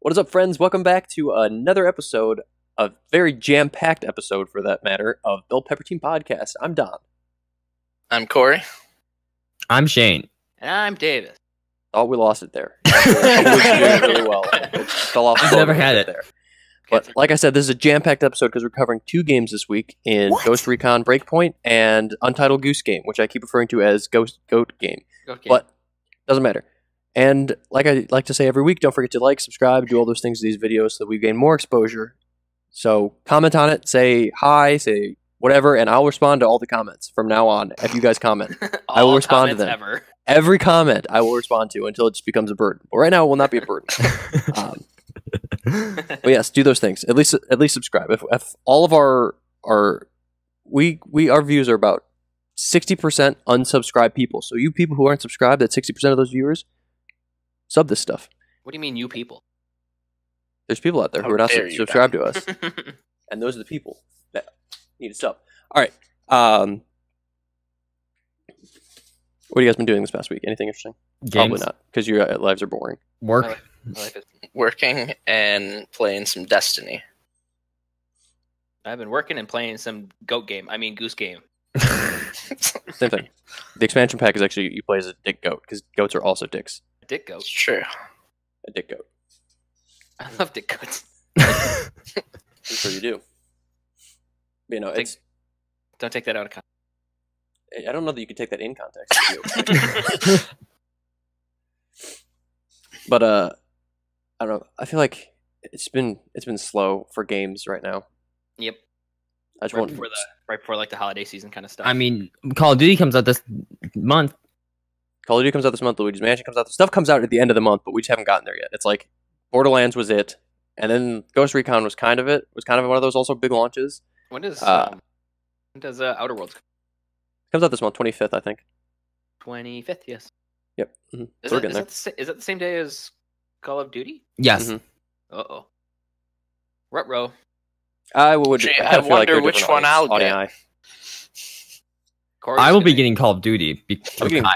What is up, friends? Welcome back to another episode, a very jam-packed episode for that matter, of Bill Peppertine Podcast. I'm Don. I'm Corey. I'm Shane. And I'm Davis. Oh, we lost it there. It really well. It fell off. I've never had it there. But like I said, this is a jam-packed episode because we're covering two games this week in Ghost Recon Breakpoint and Untitled Goose Game, which I keep referring to as Goat Game. But doesn't matter. And like I like to say every week, don't forget to like, subscribe, do all those things to these videos so that we gain more exposure. So comment on it, say hi, say whatever, and I'll respond to all the comments from now on. If you guys comment, I will respond to them. Every comment I will respond to until it just becomes a burden. But right now it will not be a burden. But yes, do those things. At least subscribe. If all of our views are about 60% unsubscribed people. So you people who aren't subscribed, that's 60% of those viewers. Sub this stuff. What do you mean, you people? There's people out there who are not subscribed to us. And those are the people that need to sub. All right. What have you guys been doing this past week? Anything interesting? Games? Probably not, because your lives are boring. Work. Working and playing some Destiny. I've been working and playing some Goose Game. Same thing. The expansion pack is actually, you play as a dick goat, because goats are also dicks. Dick goat. It's true. A dick goat. I love dick goats. I'm sure you do. But, you know, don't take that out of context. I don't know that you can take that in context. But I don't know. I feel like it's been slow for games right now. Yep. I just right before like the holiday season kind of stuff. I mean, Call of Duty comes out this month. Call of Duty comes out this month, Luigi's Mansion comes out. The stuff comes out at the end of the month, but we just haven't gotten there yet. It's like Borderlands was it, and then Ghost Recon was kind of it. Was kind of one of those also big launches. When does Outer Worlds come? Comes out this month, 25th, I think. 25th, yes. Yep. Mm-hmm. Is that the same day as Call of Duty? Yes. Mm-hmm. Uh-oh. Ruh-roh. I wonder which one I'll get. I will be getting Call of Duty because Kyle.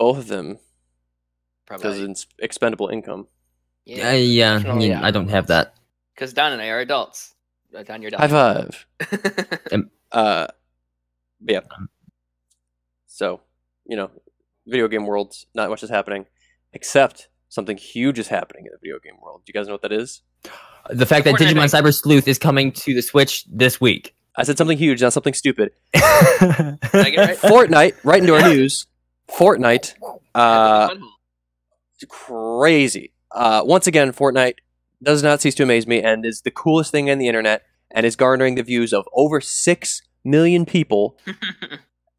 Both of them, because it's expendable income. Yeah, yeah. I don't have that. Because Don and I are adults. Don, you're done. High five. Yeah. So, you know, video game world, not much is happening, except something huge is happening in the video game world. Do you guys know what that is? The fact that Digimon Cyber Sleuth is coming to the Switch this week. I said something huge, not something stupid. Did I get it right? Fortnite, right into our news. Fortnite, crazy. Once again, Fortnite does not cease to amaze me and is the coolest thing on the internet and is garnering the views of over 6 million people.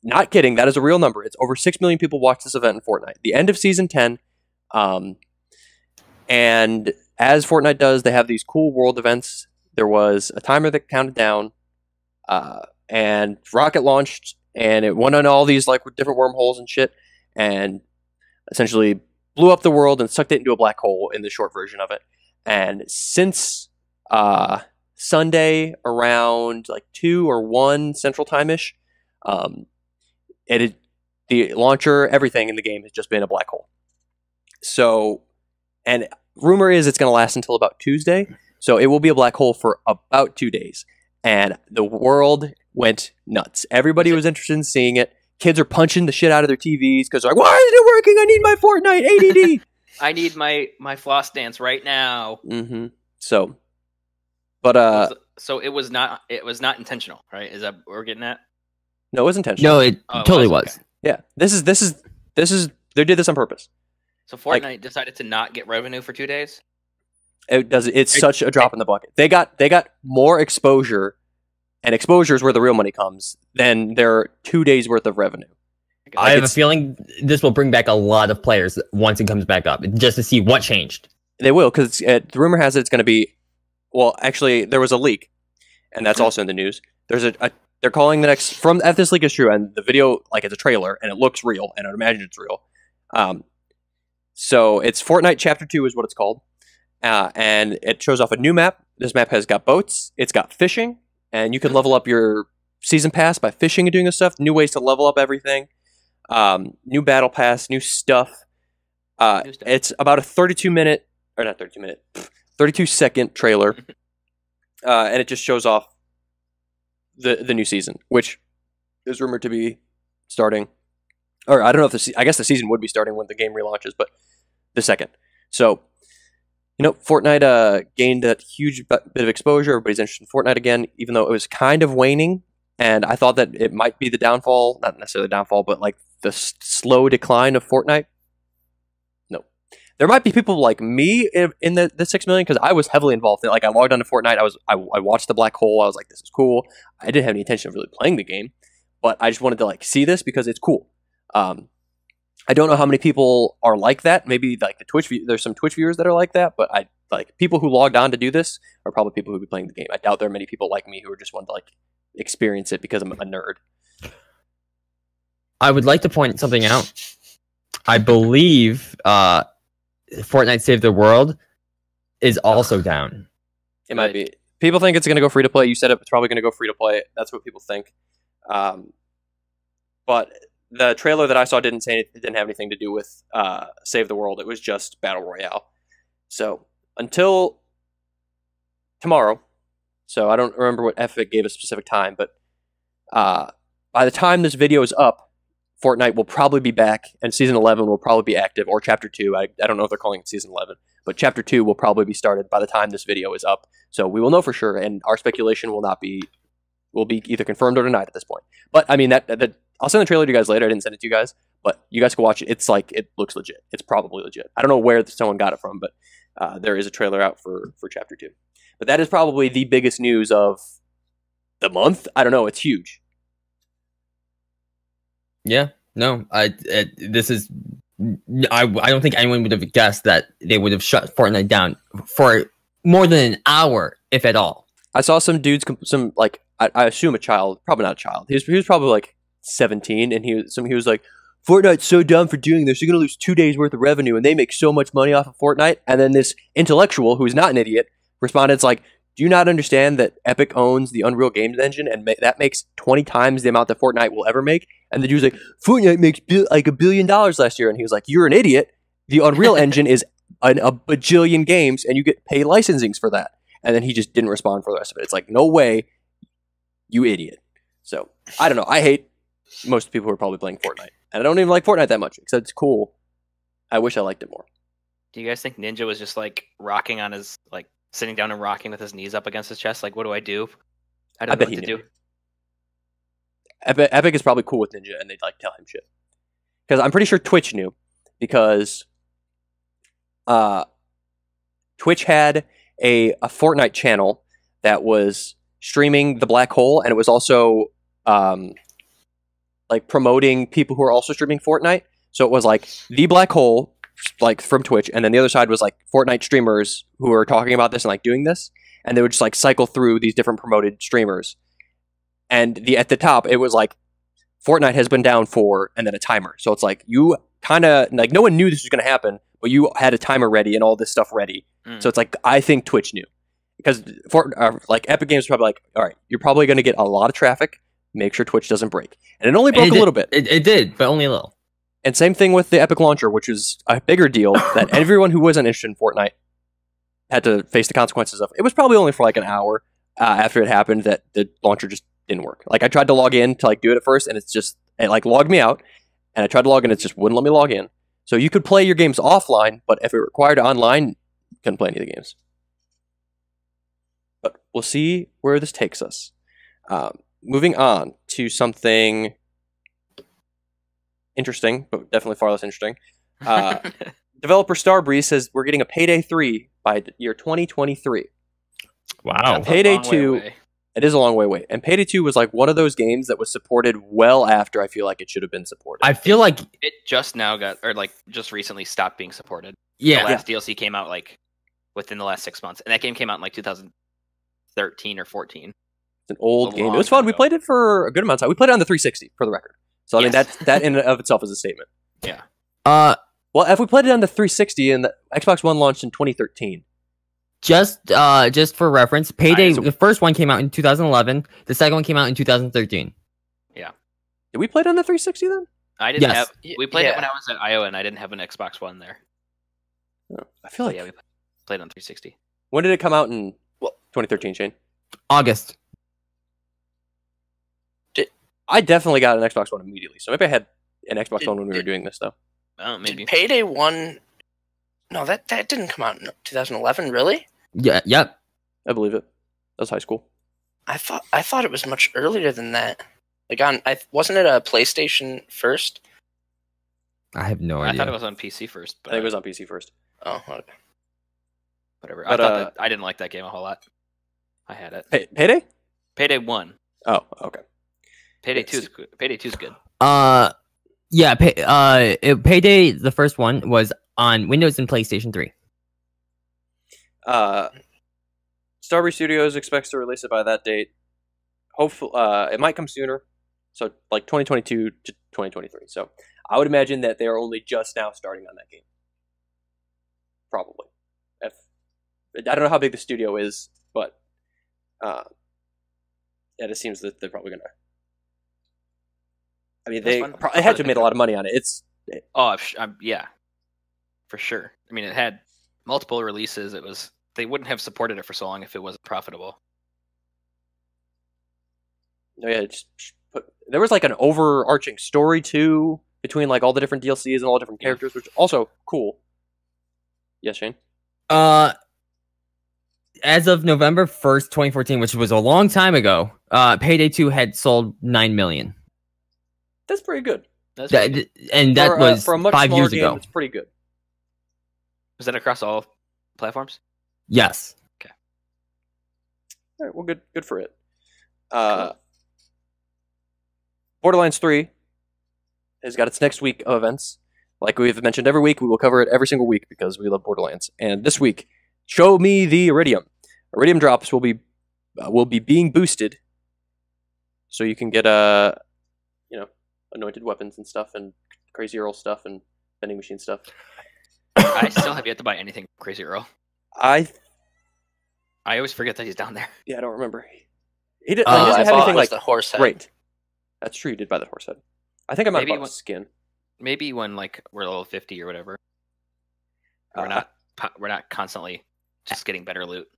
Not kidding, that is a real number. It's over 6 million people watch this event in Fortnite. The end of Season 10, and as Fortnite does, they have these cool world events. There was a timer that counted down, and rocket launched, and it went on all these like different wormholes and shit, and essentially blew up the world and sucked it into a black hole in the short version of it. And since Sunday around like 2 or 1 Central Time-ish, the launcher, everything in the game has just been a black hole. So, and rumor is it's going to last until about Tuesday, so it will be a black hole for about 2 days. And the world went nuts. Everybody was interested in seeing it. Kids are punching the shit out of their TVs because they're like, why isn't it working? I need my Fortnite ADD. I need my floss dance right now. Mm-hmm. So, but so it was not intentional, right? Is that what we're getting at? No, it was intentional. No, it totally was. Okay. Yeah, this is they did this on purpose. So Fortnite decided to not get revenue for 2 days. It does. It's such a drop in the bucket. They got more exposure. And exposure is where the real money comes. Then there are 2 days worth of revenue. I have a feeling this will bring back a lot of players once it comes back up, just to see what changed. They will, because the rumor has it it's going to be. Well, actually, there was a leak, and that's also in the news. There's they're calling the next from if this leak is true, and the video it's a trailer and it looks real, and I'd imagine it's real. So it's Fortnite Chapter 2 is what it's called, and it shows off a new map. This map has got boats. It's got fishing. And you can level up your season pass by fishing and doing this stuff. New ways to level up everything. New battle pass, new stuff. It's about a 32-minute, or not 32-minute, 32-second trailer, and it just shows off the new season, which is rumored to be starting. Or I don't know if I guess the season would be starting when the game relaunches, but the second. So, you know, Fortnite gained that huge bit of exposure. Everybody's interested in Fortnite again, even though it was kind of waning. And I thought that it might be the downfall, not necessarily the downfall, but like the slow decline of Fortnite. No. There might be people like me in the 6 million because I was heavily involved in it. Like I logged onto Fortnite. I watched the black hole. I was like, this is cool. I didn't have any intention of really playing the game, but I just wanted to like see this because it's cool. I don't know how many people are like that. Maybe like the Twitch there's some Twitch viewers that are like that, but I like people who logged on to do this are probably people who would be playing the game. I doubt there are many people like me who are just wanting to like experience it because I'm a nerd. I would like to point something out. I believe Fortnite Save the World is also down. It might be. People think it's going to go free to play. You said it's probably going to go free to play. That's what people think. But the trailer that I saw didn't say it didn't have anything to do with Save the World. It was just Battle Royale. So until tomorrow, so I don't remember what Epic gave a specific time, but by the time this video is up, Fortnite will probably be back, and Season 11 will probably be active, or Chapter 2. I don't know if they're calling it Season 11, but Chapter 2 will probably be started by the time this video is up. So we will know for sure, and our speculation will be either confirmed or denied at this point. But, I mean, I'll send the trailer to you guys later. I didn't send it to you guys, but you guys can watch it. It's like, it looks legit. It's probably legit. I don't know where someone got it from, but there is a trailer out for Chapter 2. But that is probably the biggest news of the month. I don't know. It's huge. Yeah. No, I don't think anyone would have guessed that they would have shut Fortnite down for more than an hour, if at all. I saw some dudes, I assume a child, probably not a child. He was probably like 17, and he was like, Fortnite's so dumb for doing this. You're going to lose 2 days worth of revenue, and they make so much money off of Fortnite. And then this intellectual, who's not an idiot, responded, like, do you not understand that Epic owns the Unreal Games engine, and that makes 20 times the amount that Fortnite will ever make? And the dude's like, Fortnite makes like $1 billion last year. And he was like, you're an idiot. The Unreal Engine is a bajillion games, and you get pay licensings for that. And then he just didn't respond for the rest of it. It's like, no way, you idiot. So, I don't know. I hate most people who are probably playing Fortnite. And I don't even like Fortnite that much, except it's cool. I wish I liked it more. Do you guys think Ninja was just, like, rocking on his, like, sitting down and rocking with his knees up against his chest? Like, what do I do? I bet know what to do. Epic is probably cool with Ninja, and they'd, like, tell him shit. Because I'm pretty sure Twitch knew. Because Twitch had a Fortnite channel that was streaming the black hole, and it was also like promoting people who are also streaming Fortnite. So it was like the black hole, like from Twitch, and then the other side was like Fortnite streamers who are talking about this and like doing this, and they would just like cycle through these different promoted streamers. And at the top it was like Fortnite has been down for, and then a timer. So it's like you kind of like, no one knew this was going to happen, but you had a timer ready and all this stuff ready. So it's like, I think Twitch knew, because like Epic Games probably like, all right, you're probably going to get a lot of traffic. Make sure Twitch doesn't break. And it only broke a little bit. It did, but only a little. And same thing with the Epic Launcher, which is a bigger deal that everyone who wasn't interested in Fortnite had to face the consequences of. It was probably only for like an hour after it happened that the launcher just didn't work. Like I tried to log in to like do it at first, and it like logged me out. And I tried to log in, it just wouldn't let me log in. So you could play your games offline, but if it required online, you couldn't play any of the games. But we'll see where this takes us. Moving on to something interesting, but definitely far less interesting. Developer Starbreeze says we're getting a Payday 3 by the year 2023. Wow. Payday 2, it is a long way away. And Payday 2 was like one of those games that was supported well after I feel like it should have been supported. I feel like it just now got, or like just recently stopped being supported. Yeah. The last DLC came out like within the last 6 months. And that game came out in like 2013 or 14. It's an old game. It was fun. We played it for a good amount of time. We played it on the 360 for the record. So, I mean, that in and of itself is a statement. Yeah. Well, if we played it on the 360 and the Xbox One launched in 2013. Just for reference, Payday, the first one came out in 2011. The second one came out in 2013. Yeah. Did we play it on the 360 then? I didn't have. We played it when I was at Iowa, and I didn't have an Xbox One there. I feel like. Yeah, we played on 360. When did it come out in 2013, Shane? August. I definitely got an Xbox One immediately, so maybe I had an Xbox One when we were doing this, though. Oh, maybe. Did Payday 1... No, that didn't come out in 2011, really? Yeah. I believe it. That was high school. I thought it was much earlier than that. Like wasn't it a PlayStation first? I have no idea. I thought it was on PC first. But I think it was on PC first. Oh, okay. Whatever. But, I didn't like that game a whole lot. I had it. Payday? Payday 1. Oh, okay. Payday 2's good. Payday, the first one, was on Windows and PlayStation 3. Starbreeze Studios expects to release it by that date. Hopefully, it might come sooner. So, like 2022 to 2023. So, I would imagine that they are only just now starting on that game. Probably. I don't know how big the studio is, but it seems that they're probably going to... I mean, they had to have made a lot of money on it. Yeah, for sure. I mean, it had multiple releases. They wouldn't have supported it for so long if it wasn't profitable. No, yeah, there was like an overarching story too between like all the different DLCs and all the different characters, which also cool. Yes, Shane. As of November 1st, 2014, which was a long time ago, Payday 2 had sold 9 million. That's pretty good. And that was 5 years ago. It's pretty good. Was that across all platforms? Yes. Okay. All right. Well, good for it. Cool. Borderlands 3 has got its next week of events. Like we've mentioned every week, we will cover it every single week because we love Borderlands. And this week, show me the Iridium. Iridium drops will be being boosted, so you can get anointed weapons and stuff, and Crazy Earl stuff, and vending machine stuff. I still have yet to buy anything from Crazy Earl. I always forget that he's down there. Yeah, I don't remember. He doesn't have anything like the horse head. Right. That's true. You did buy the horse head. I think I might have bought the skin. Maybe when like we're level 50 or whatever. We're not constantly just getting better loot.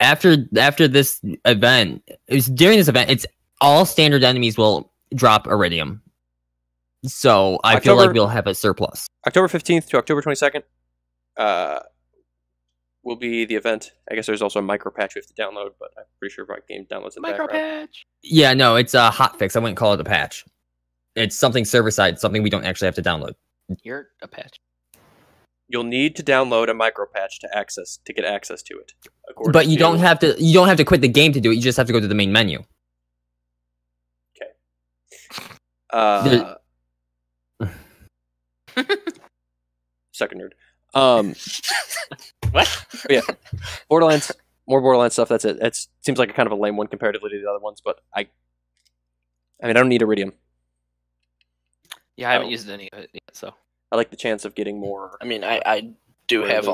After this event, it's all standard enemies will drop Iridium. So I feel like we'll have a surplus. October 15th to October 22nd will be the event. I guess there's also a micro patch we have to download, but I'm pretty sure my game downloads it. Micro patch. Yeah, no, it's a hot fix. I wouldn't call it a patch. It's something server side, something we don't actually have to download. You're a patch. You'll need to download a micro patch to get access to it. But you don't have to quit the game to do it. You just have to go to the main menu. Okay. Second nerd. What? Yeah, Borderlands. More Borderlands stuff. That's it. It seems like a kind of a lame one comparatively to the other ones, but I mean, I don't need Iridium. Yeah, I haven't used any of it yet, so I like the chance of getting more. I mean, I do have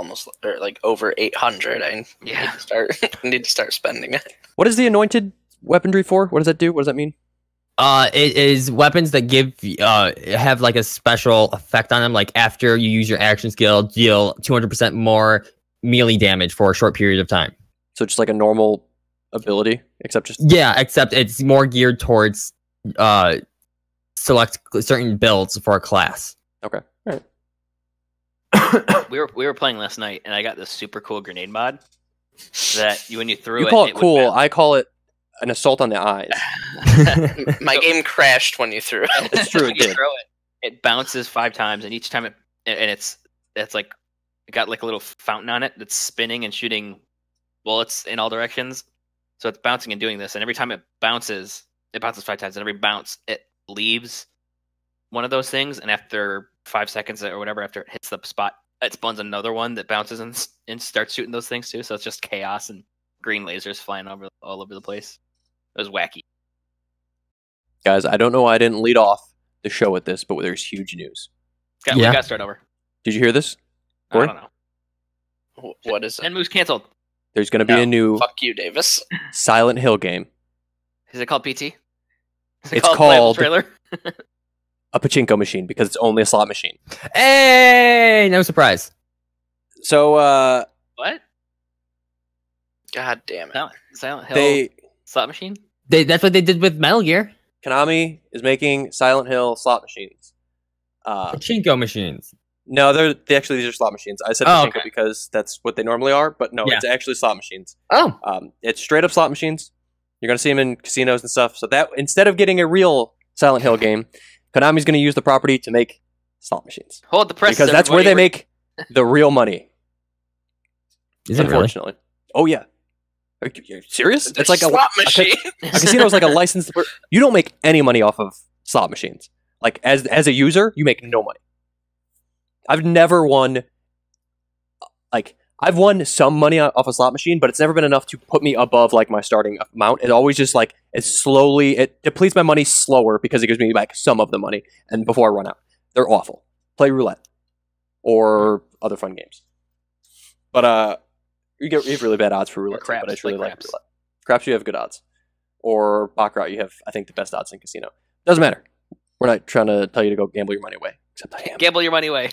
over 800. I need to start spending it. What is the anointed weaponry for? What does that do? What does that mean? It is weapons that have like a special effect on them. Like after you use your action skill, deal 200% more melee damage for a short period of time. So just like a normal ability, except it's more geared towards select certain builds for a class. Okay, all right. we were playing last night, and I got this super cool grenade mod that when you threw it, you call it cool. I call it an assault on the eyes. My game crashed when you threw it. It's true. It did. It bounces 5 times, and each time it's like it got like a little fountain on it that's spinning and shooting bullets in all directions. So it's bouncing and doing this, and every time it bounces 5 times, and every bounce it leaves one of those things, and after 5 seconds or whatever, after it hits the spot, it spawns another one that bounces and starts shooting those things too. So it's just chaos and green lasers flying all over the place. It was wacky. Guys, I don't know why I didn't lead off the show with this, but there's huge news. We got to start over. Did you hear this? Corey? I don't know. What is it? And moves canceled. There's going to be a new... Fuck you, Davis. Silent Hill game. Is it called PT? It's called trailer? A pachinko machine, because it's only a slot machine. Hey! No surprise. So, what? God damn it. Silent Hill slot machine? That's what they did with Metal Gear. Konami is making Silent Hill slot machines. Pachinko machines. No, these are slot machines. I said pachinko because that's what they normally are, but no, it's actually slot machines. Oh. It's straight up slot machines. You're going to see them in casinos and stuff. So that instead of getting a real Silent Hill game, Konami's going to use the property to make slot machines. Hold the press. Because that's where they make the real money. Is it unfortunately? Really? Oh, yeah. Are you serious? It's like slot machine. A casino is like a licensed... You don't make any money off of slot machines. Like, as a user, you make no money. I've never won... Like, I've won some money off a slot machine, but it's never been enough to put me above, like, my starting amount. It always just, like, it depletes my money slower because it gives me back some of the money and before I run out. They're awful. Play roulette. Or other fun games. But, you have really bad odds for roulette, but I really like roulette. Craps, you have good odds. Or baccarat, you have, I think, the best odds in casino. Doesn't matter. We're not trying to tell you to go gamble your money away. Except I am. Gamble your money away.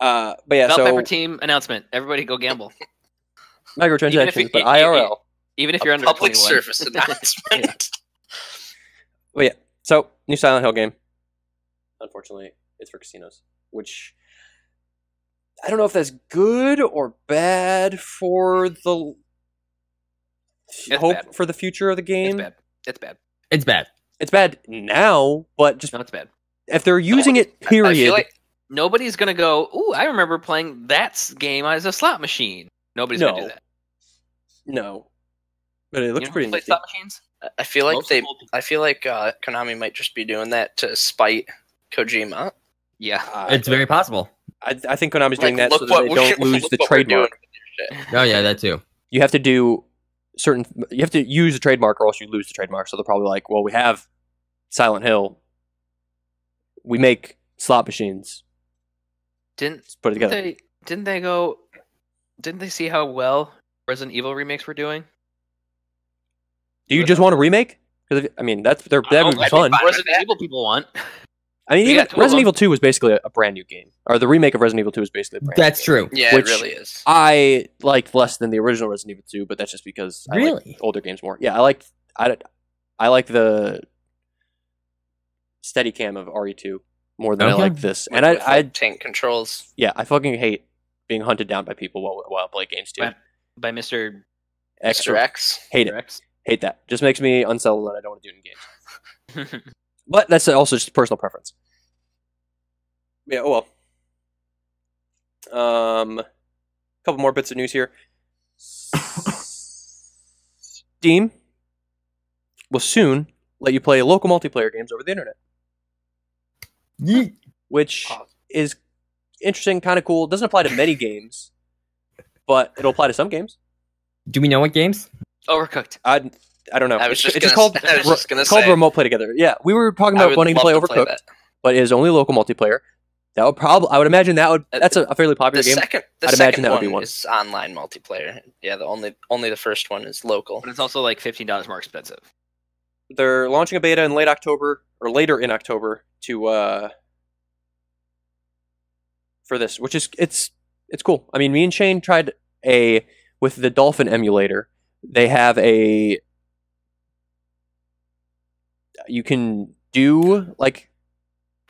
But yeah, Bell Pepper Team announcement. Everybody go gamble. Microtransactions, but IRL. Even if you're under public 21. Service announcement. Well, yeah. So, new Silent Hill game. Unfortunately, it's for casinos, which... I don't know if that's good or bad for the hope for the future of the game. It's bad. It's bad. It's bad. It's bad now, but just... No, it's bad. If they're using it, period... I feel like nobody's going to go, ooh, I remember playing that game as a slot machine. Nobody's going to do that. No. But it looks pretty neat. I feel like Konami might just be doing that to spite Kojima. Yeah. It's very possible. I think Konami's doing that so that they don't lose the trademark. Oh yeah, that too. You have to do you have to use the trademark or else you lose the trademark. So they're probably like, well, we have Silent Hill. We make slot machines. Let's put it together. Didn't they see how well Resident Evil remakes were doing? Do you just want a remake? Because I mean that would be fun. Resident Evil people want. I mean, even Resident Evil 2 was basically a brand new game. Or the remake of Resident Evil 2 is basically a brand new game. That's true. Yeah, it really is. I liked less than the original Resident Evil 2, but that's just because I like older games more. Yeah, I like the Steadicam of RE2 more than I like this. And I tank controls. Yeah, I fucking hate being hunted down by people while I play games, too. By Mr. X. Hate it. Hate that. Just makes me unsettled and I don't want to do it in games. But that's also just personal preference. Yeah, oh well. A couple more bits of news here. Steam will soon let you play local multiplayer games over the internet. Yeet. Which is interesting, kind of cool. It doesn't apply to many games, but it'll apply to some games. Do we know what games? Overcooked. I don't know. It's called Remote Play Together. Yeah, we were talking about wanting to play Overcooked, but it is only local multiplayer. That would probably, I would imagine that would, that's a fairly popular game. I'd imagine that would be one. The second one is online multiplayer. Yeah, only the first one is local. But it's also like $15 more expensive. They're launching a beta in late October, or later in October, to, for this, which is, it's cool. I mean, me and Shane tried with the Dolphin emulator, they have a, you can do like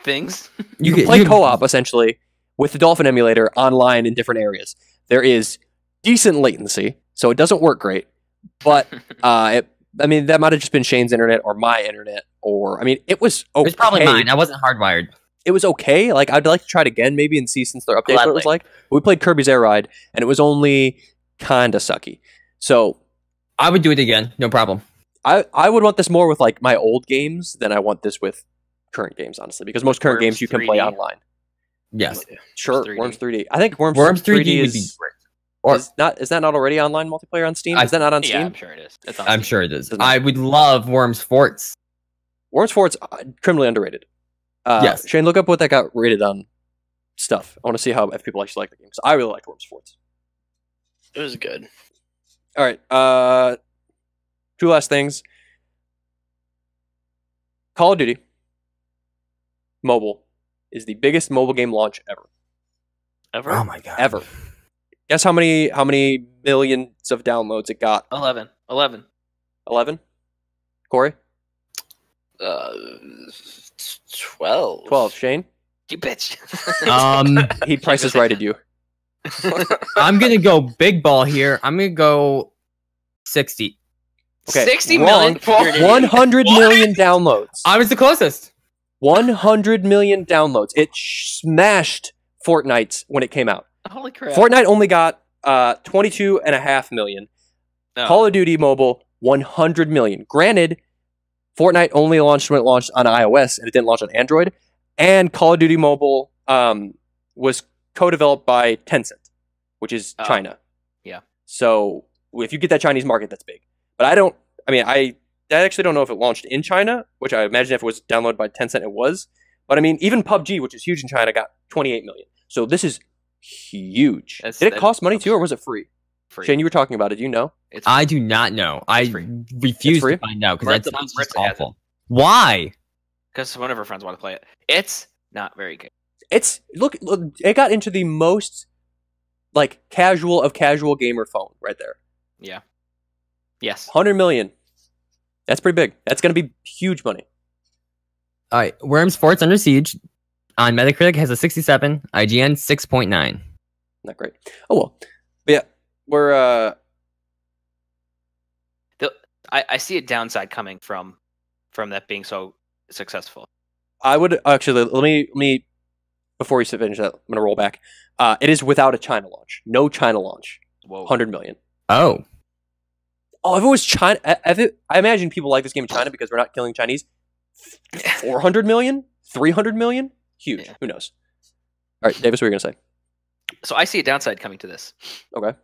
things. You can play co-op essentially with the Dolphin emulator online in different areas. There is decent latency, so it doesn't work great. But I mean, that might have just been Shane's internet or my internet, or I mean, it was okay. It was probably mine. I wasn't hardwired. It was okay. Like I'd like to try it again, maybe, and see since their update what it was like. We played Kirby's Air Ride, and it was only kinda sucky. So I would do it again, no problem. I would want this more with like my old games than I want this with current games, honestly, because most current games you can play online. Yes, sure. Worms 3D. I think Worms 3D is, would be great. Or is that not already online multiplayer on Steam? Is that not on Steam? Yeah, I'm sure it is. I'm sure it is. I would love Worms Forts. Worms Forts criminally underrated. Yes, Shane, look up what that got rated on stuff. I want to see how if people actually like the game. So I really liked Worms Forts. It was good. All right. Two last things. Call of Duty Mobile is the biggest mobile game launch ever. Ever? Oh my god. Ever. Guess how many millions of downloads it got? 11. 11. 11? Corey? 12. 12. Shane? You bitch. He prices righted you. I'm gonna go big ball here. I'm gonna go 60. Okay. 60 million. 100 million downloads. I was the closest. 100 million downloads. It smashed Fortnite's when it came out. Holy crap. Fortnite only got 22.5 million. No. Call of Duty Mobile, 100 million. Granted, Fortnite only launched when it launched on iOS, and it didn't launch on Android. And Call of Duty Mobile was co-developed by Tencent, which is China. Yeah. So if you get that Chinese market, that's big. But I don't... I mean, I actually don't know if it launched in China, which I imagine if it was downloaded by Tencent, it was. But I mean, even PUBG, which is huge in China, got 28 million. So this is huge. Did it cost money too, or was it free? Free. Shane, you were talking about it. Do you know? I do not know. I refuse to find out because that sounds just awful. Why? Because one of our friends want to play it. It's not very good. It's look. It got into the most like casual of casual gamer phone right there. Yeah. Yes. 100 million. That's pretty big. That's going to be huge money. All right. Worms Forts Under Siege on Metacritic has a 67. IGN 6.9. Not great. Oh, well. But yeah. We're, I see a downside coming from that being so successful. I would actually let me before we finish that, I'm gonna roll back. It is without a China launch. No China launch. Whoa. 100 million. Oh. Oh, if it was China, I imagine people like this game in China because we're not killing Chinese. 400 million? 300 million? Huge. Yeah. Who knows? All right, Davis, what were you gonna say? So I see a downside coming to this. Okay.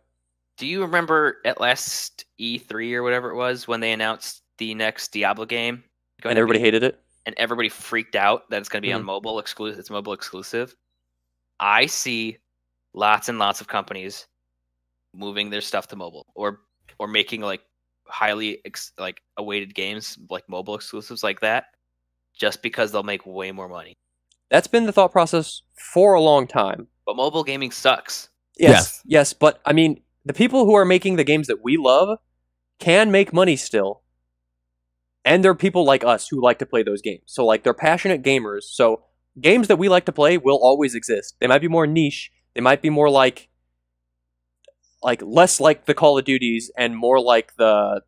Do you remember at last E3 or whatever it was when they announced the next Diablo game? And everybody hated it? And everybody freaked out that it's going to be on mobile exclusive. It's mobile exclusive. I see lots and lots of companies moving their stuff to mobile or making like highly like awaited games like mobile exclusives like that just because they'll make way more money. That's been the thought process for a long time. But mobile gaming sucks. Yes, but I mean... The people who are making the games that we love can make money still. And there are people like us who like to play those games. So, like, they're passionate gamers. So, games that we like to play will always exist. They might be more niche. They might be more like less like the Call of Duties and more like the,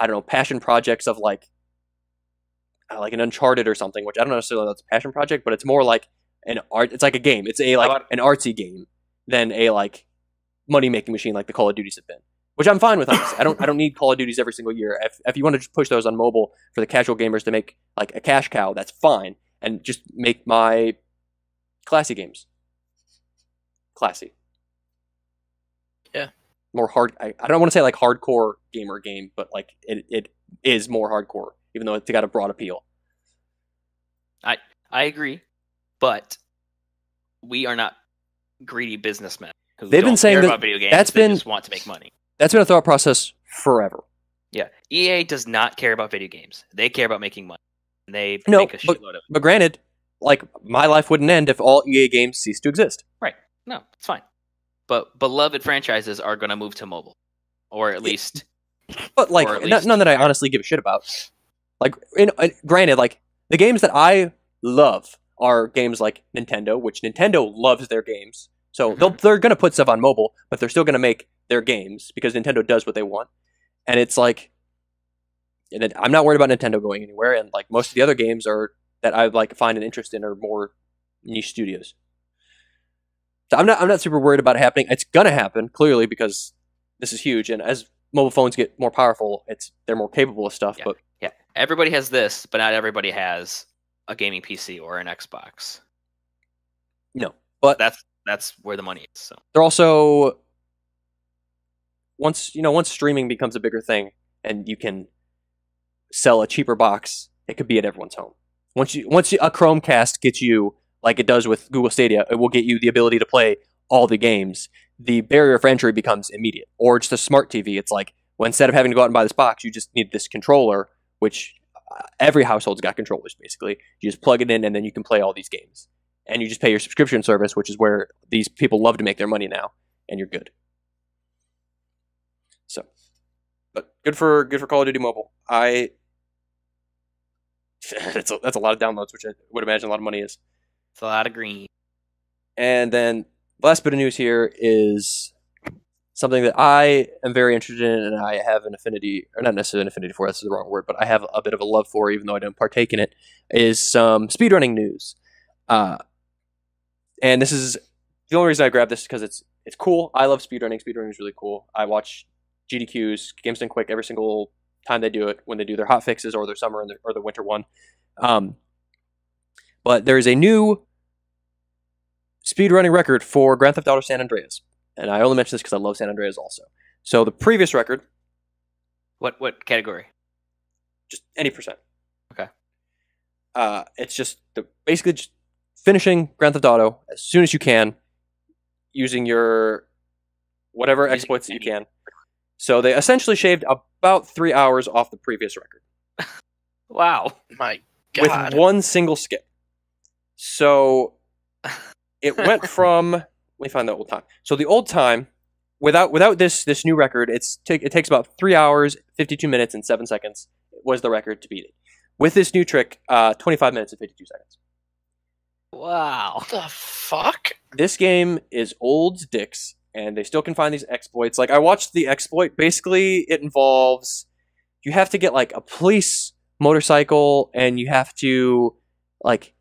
I don't know, passion projects of like an Uncharted or something, which I don't necessarily know that's a passion project, but it's more like an art. It's like a game. It's a, like, an artsy game than a, like, money-making machine like the Call of Duties have been, which I'm fine with. Honestly. I don't need Call of Duties every single year. If you want to just push those on mobile for the casual gamers to make like a cash cow, that's fine, and just make my classy games classy. Yeah, more hard. I don't want to say like hardcore gamer game, but like it is more hardcore, even though it's got a broad appeal. I agree, but we are not greedy businessmen. They've been saying that video games, they just want to make money. That's been a thought process forever. Yeah, EA does not care about video games. They care about making money. And they make a shitload of it. But granted, like my life wouldn't end if all EA games ceased to exist. Right. No, it's fine. But beloved franchises are going to move to mobile, or at least, but like none that I honestly give a shit about. Like, granted, like the games that I love are games like Nintendo, which Nintendo loves their games. So they're going to put stuff on mobile, but they're still going to make their games because Nintendo does what they want. And it's like, and I'm not worried about Nintendo going anywhere. And like most of the other games are that I like find an interest in are more niche studios. So I'm not super worried about it happening. It's going to happen clearly because this is huge. And as mobile phones get more powerful, they're more capable of stuff. Yeah. But yeah, everybody has this, but not everybody has a gaming PC or an Xbox. No, but that's where the money is. So. They're also once streaming becomes a bigger thing and you can sell a cheaper box, it could be at everyone's home. Once a Chromecast gets you like it does with Google Stadia, it will get you the ability to play all the games. The barrier for entry becomes immediate. Or just a smart TV. It's like well, instead of having to go out and buy this box, you just need this controller, which every household's got controllers basically. You just plug it in and then you can play all these games. And you just pay your subscription service, which is where these people love to make their money now. and you're good. So, but good for Call of Duty Mobile. That's a lot of downloads, which I would imagine a lot of money is. It's a lot of green. And then last bit of news here is something that I am very interested in, and I have an affinity, or not necessarily an affinity for, that's the wrong word, but I have a bit of a love for, even though I don't partake in it, is some speedrunning news. And this is the only reason I grabbed this is because it's cool. I love speedrunning. Speedrunning is really cool. I watch GDQs, Games Done Quick, every single time they do it, when they do their hot fixes or their summer and or the winter one. But there is a new speedrunning record for Grand Theft Auto San Andreas. And I only mention this because I love San Andreas also. So the previous record. What category? Just any percent. Okay. It's just basically just finishing Grand Theft Auto as soon as you can, using your whatever exploits that you can. So they essentially shaved about 3 hours off the previous record. Wow. My God. With one single skip. So it went from, let me find the old time. So the old time, without this new record, it takes about 3 hours, 52 minutes, and 7 seconds was the record to beat it. With this new trick, 25 minutes and 52 seconds. Wow. What the fuck? This game is old dicks, and they still can find these exploits. Like, I watched the exploit. Basically, it involves, you have to get, like, a police motorcycle, and you have to, like,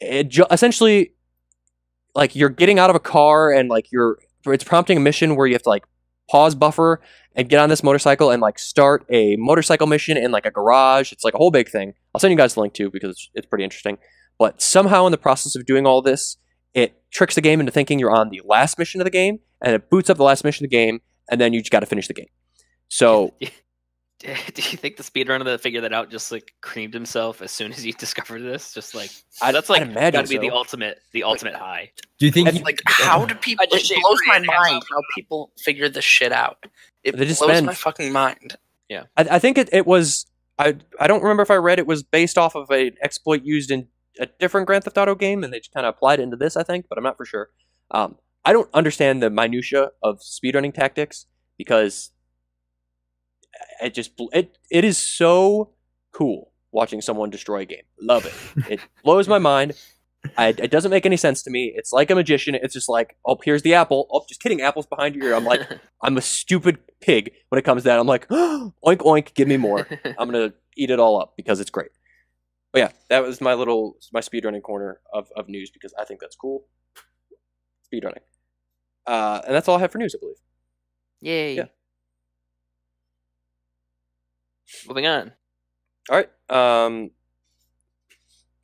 essentially, like, you're getting out of a car, and, like, it's prompting a mission where you have to, like, pause buffer and get on this motorcycle and, like, start a motorcycle mission in, like, a garage. It's, like, a whole big thing. I'll send you guys the link, too, because it's pretty interesting. But somehow in the process of doing all this, it tricks the game into thinking you're on the last mission of the game, and it boots up the last mission of the game, and then you just got to finish the game. So, do you think the speedrunner that figured that out just like creamed himself as soon as he discovered this? Just like that's like gotta be so. the ultimate high. Do you think? And, like, how do people? It blows my mind how people figure this shit out. It blows my fucking mind. Yeah, I think it was. I don't remember if I read it was based off of an exploit used in a different Grand Theft Auto game, and they just kind of applied it into this, I think, but I'm not for sure. I don't understand the minutia of speedrunning tactics because it is so cool watching someone destroy a game. Love it. It blows my mind. It doesn't make any sense to me. It's like a magician. It's just like, oh, here's the apple. Oh, just kidding. Apple's behind your ear. I'm like, I'm a stupid pig when it comes to that. I'm like, oh, oink, oink, give me more. I'm going to eat it all up because it's great. But yeah, that was my speedrunning corner of news because I think that's cool. Speedrunning. And that's all I have for news, I believe. Yay. Yeah. Moving on. All right.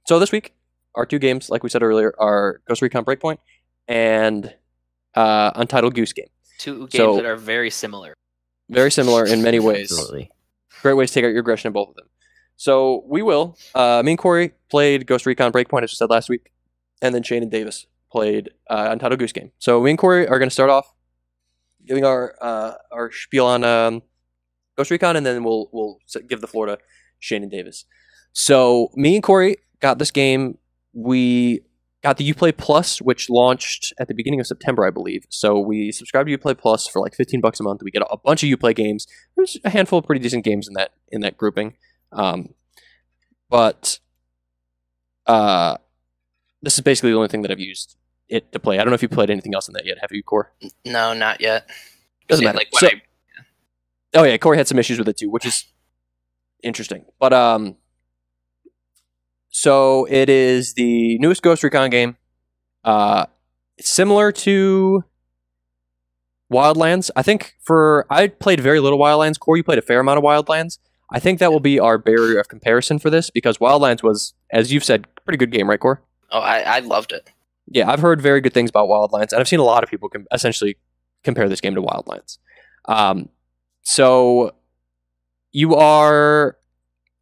So this week, our two games, like we said earlier, are Ghost Recon Breakpoint and Untitled Goose Game. Two games that are very similar. Very similar in many ways. Absolutely. Great ways to take out your aggression in both of them. So we will. Me and Corey played Ghost Recon Breakpoint, as we said last week, and then Shane and Davis played Untitled Goose Game. So me and Corey are going to start off giving our spiel on Ghost Recon, and then we'll give the floor to Shane and Davis. So me and Corey got this game. We got the Uplay Plus, which launched at the beginning of September, I believe. So we subscribed to Uplay Plus for like $15 a month. We get a bunch of Uplay games. There's a handful of pretty decent games in that grouping. But this is basically the only thing that I've used it to play. I don't know if you played anything else in that yet. Have you, Corey? No, not yet. Doesn't matter. Like oh yeah, Corey had some issues with it too, which is interesting. But so it is the newest Ghost Recon game. It's similar to Wildlands. I played very little Wildlands. Corey, you played a fair amount of Wildlands. I think that will be our barrier of comparison for this because Wildlands was, as you've said, a pretty good game, right, Cor? Oh, I loved it. Yeah, I've heard very good things about Wildlands, and I've seen a lot of people essentially compare this game to Wildlands. So you are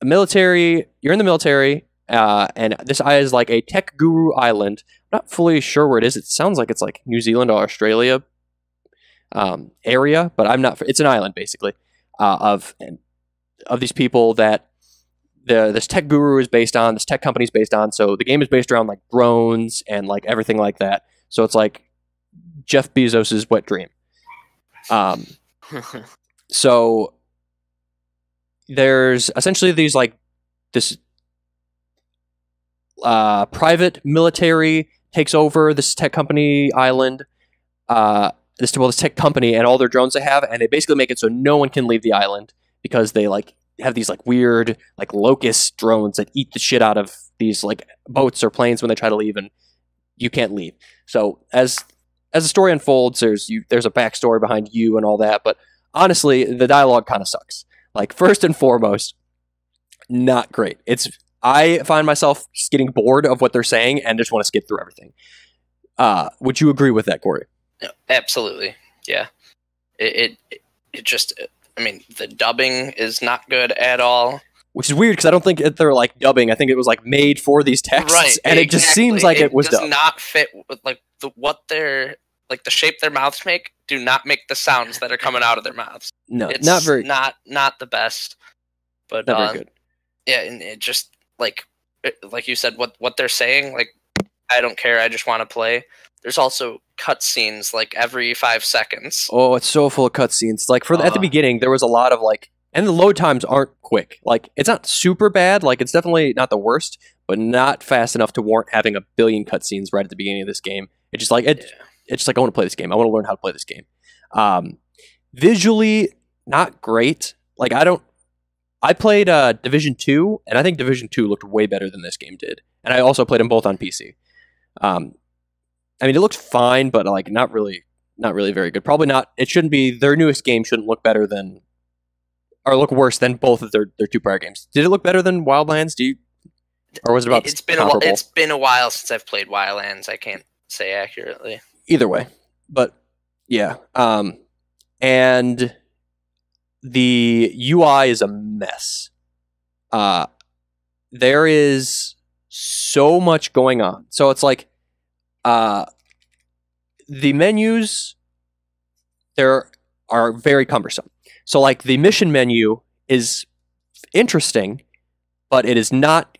a military. You're in the military, and this is like a tech guru island. I'm not fully sure where it is. It sounds like it's like New Zealand or Australia area, but I'm not. It's an island basically of these people that this tech guru is based on, this tech company is based on. So the game is based around like drones and like everything like that. So it's like Jeff Bezos's wet dream. So there's essentially these like this private military takes over this tech company island, this tech company and all their drones they have, and they basically make it so no one can leave the island because they like have these like weird like locust drones that eat the shit out of these like boats or planes when they try to leave, and you can't leave. So as the story unfolds, there's a backstory behind you and all that, but honestly, the dialogue kind of sucks. Like, first and foremost, not great. I find myself just getting bored of what they're saying and just want to skip through everything. Would you agree with that, Corey? No, absolutely, yeah. It just, I mean, the dubbing is not good at all. Which is weird because I don't think they're like dubbing. I think it was like made for these texts, right? And exactly. It just seems like it was dubbed. It does not fit with like the shape their mouths make. Do not make the sounds that are coming out of their mouths. No, it's not very not the best. But not very good. Yeah, and it just like you said, what they're saying, like I don't care. I just want to play. There's also cutscenes like every 5 seconds. Oh, it's so full of cutscenes. Like at the beginning, there was a lot of like. And the load times aren't quick. Like, it's not super bad. Like, it's definitely not the worst, but not fast enough to warrant having a billion cutscenes right at the beginning of this game. It's just like, it's just like, I want to play this game. I want to learn how to play this game. Visually, not great. Like, I played Division 2, and I think Division 2 looked way better than this game did. And I also played them both on PC. I mean, it looked fine, but like, not really very good. Probably not. It shouldn't be, their newest game shouldn't look better than, or look worse than both of their two prior games. Did it look better than Wildlands? Or was it about? It's been comparable? It's been a while since I've played Wildlands. I can't say accurately. Either way, but yeah, and the UI is a mess. There is so much going on. So it's like, the menus there are very cumbersome. So, like, the mission menu is interesting, but it is not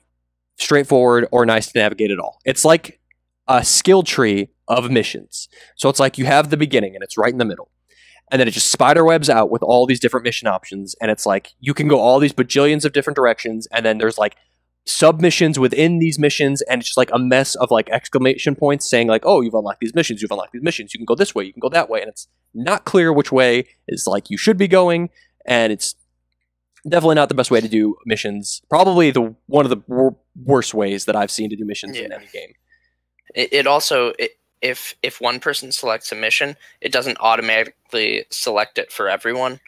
straightforward or nice to navigate at all. It's like a skill tree of missions. So, it's like you have the beginning, and it's right in the middle. And then it just spiderwebs out with all these different mission options, and it's like you can go all these bajillions of different directions, and then there's, like, submissions within these missions, and it's just, like, a mess of, like, exclamation points saying, like, oh, you've unlocked these missions, you can go this way, you can go that way, and it's not clear which way is like you should be going, and it's definitely not the best way to do missions. Probably one of the worst ways that I've seen to do missions in any game. It also, if one person selects a mission, it doesn't automatically select it for everyone.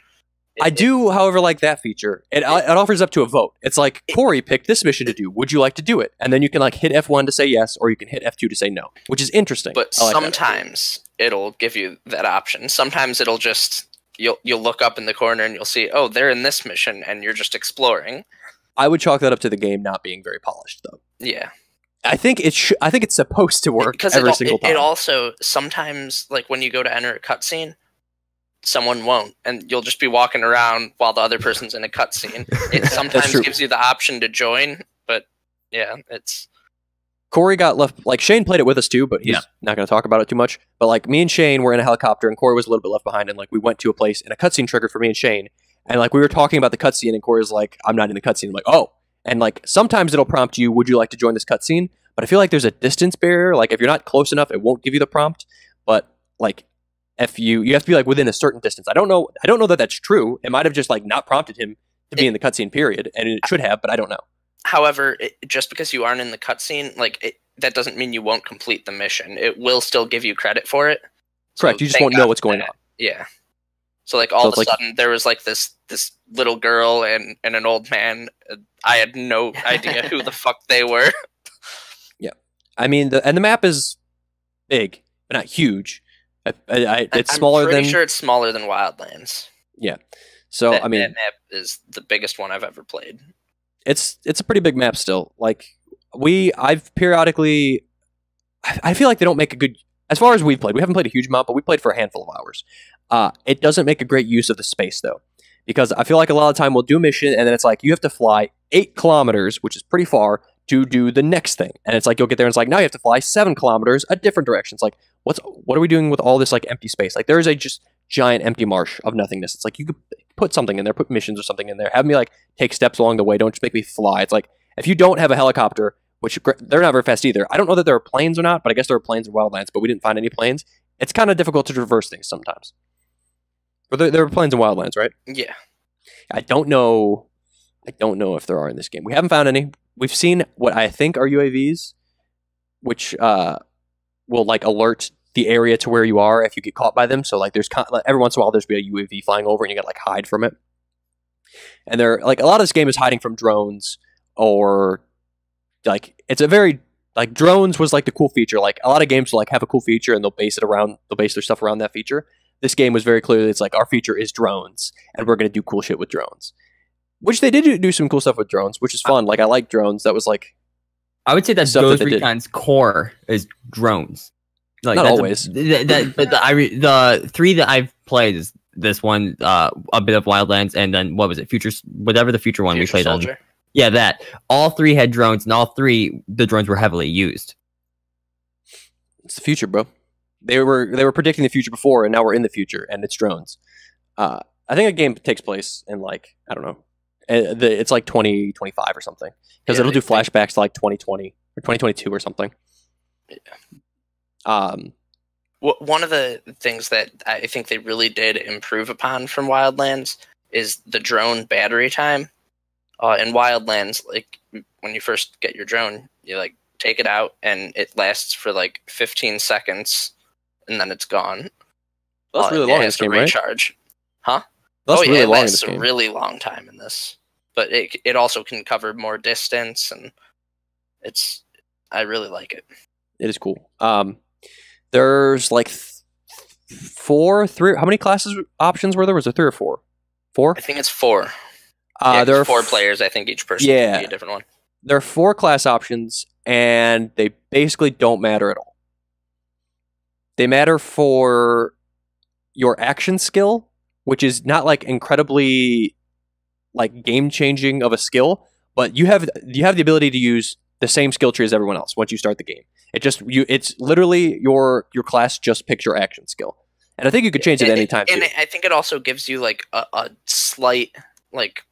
I do, however, like that feature. It offers up to a vote. It's like, Corey picked this mission to do. Would you like to do it? And then you can like hit F1 to say yes, or you can hit F2 to say no, which is interesting. But like sometimes it'll give you that option. Sometimes it'll just, you'll look up in the corner and you'll see, oh, they're in this mission, and you're just exploring. I would chalk that up to the game not being very polished, though. Yeah. I think it's supposed to work every single time. It also, sometimes, like when you go to enter a cutscene, someone won't, and you'll just be walking around while the other person's in a cutscene. It sometimes gives you the option to join, but yeah, it's. Corey got left. Like Shane played it with us too, but he's not going to talk about it too much. But like me and Shane were in a helicopter, and Corey was a little bit left behind, and like we went to a place, and a cutscene triggered for me and Shane, and like we were talking about the cutscene, and Corey was like, "I'm not in the cutscene." I'm like, "Oh," and like sometimes it'll prompt you, "Would you like to join this cutscene?" But I feel like there's a distance barrier. Like if you're not close enough, it won't give you the prompt. But like. If you have to be like within a certain distance. I don't know that that's true. It might have just like not prompted him to be in the cutscene period, and it should have, but I don't know. However, just because you aren't in the cutscene, like that doesn't mean you won't complete the mission. It will still give you credit for it. Correct. So you just won't know what's going on. Yeah. So like all of a sudden there was like this little girl and an old man. I had no idea who the fuck they were. Yeah. I mean, the map is big, but not huge. I'm pretty sure it's smaller than Wildlands. Yeah, so I mean, that map is the biggest one I've ever played. It's a pretty big map still. Like I've periodically, I feel like they don't make a good. As far as we've played, we haven't played a huge amount, but we played for a handful of hours. It doesn't make a great use of the space though, because I feel like a lot of time we'll do a mission and then it's like you have to fly 8 kilometers, which is pretty far, to do the next thing. And it's like, you'll get there and it's like, now you have to fly 7 kilometers a different direction. It's like, what are we doing with all this like empty space? Like there is a just giant empty marsh of nothingness. It's like you could put something in there, put missions or something in there. Have me like take steps along the way. Don't just make me fly. It's like if you don't have a helicopter, which they're not very fast either. I don't know that there are planes or not, but I guess there are planes in Wildlands, but we didn't find any planes. It's kind of difficult to traverse things sometimes. But there are planes in Wildlands, right? Yeah. I don't know if there are in this game. We haven't found any. We've seen what I think are UAVs, which will like alert the area to where you are if you get caught by them. So like, there's every once in a while there's be a UAV flying over, and you got to like hide from it. And they're like a lot of this game is hiding from drones, or like it's a very like drones was like the cool feature. Like a lot of games will like have a cool feature and they'll base their stuff around that feature. This game was very clearly it's like our feature is drones, and we're gonna do cool shit with drones. Which they did do some cool stuff with drones, which is fun. Like I like drones. That was like, I would say that Ghost Recon's core is drones. Like, not always. The three that I've played is this one, a bit of Wildlands, and then what was it, whatever the future one we played Soldier. On. Yeah, that all three had drones, and all three the drones were heavily used. It's the future, bro. They were predicting the future before, and now we're in the future, and it's drones. I think a game takes place in like I don't know. It's like 2025 or something because it'll do flashbacks to like 2020 or 2022 or something. Yeah. One of the things that I think they really did improve upon from Wildlands is the drone battery time. In Wildlands, like when you first get your drone, you like take it out and it lasts for like 15 seconds and then it's gone. That's really long in this game, right? Recharge, huh? That's really long in this game. It lasts a really long time in this. But it also can cover more distance, and I really like it. It is cool. There's like three. How many classes options were there? Was there three or four? Four? I think it's four. Yeah, there are four players. I think each person can be a different one. There are four class options, and they basically don't matter at all. They matter for your action skill, which is not like incredibly like game changing of a skill, but you have the ability to use the same skill tree as everyone else once you start the game. It's literally your class just picks your action skill, and I think you could change it any time. And I think it also gives you like a slight like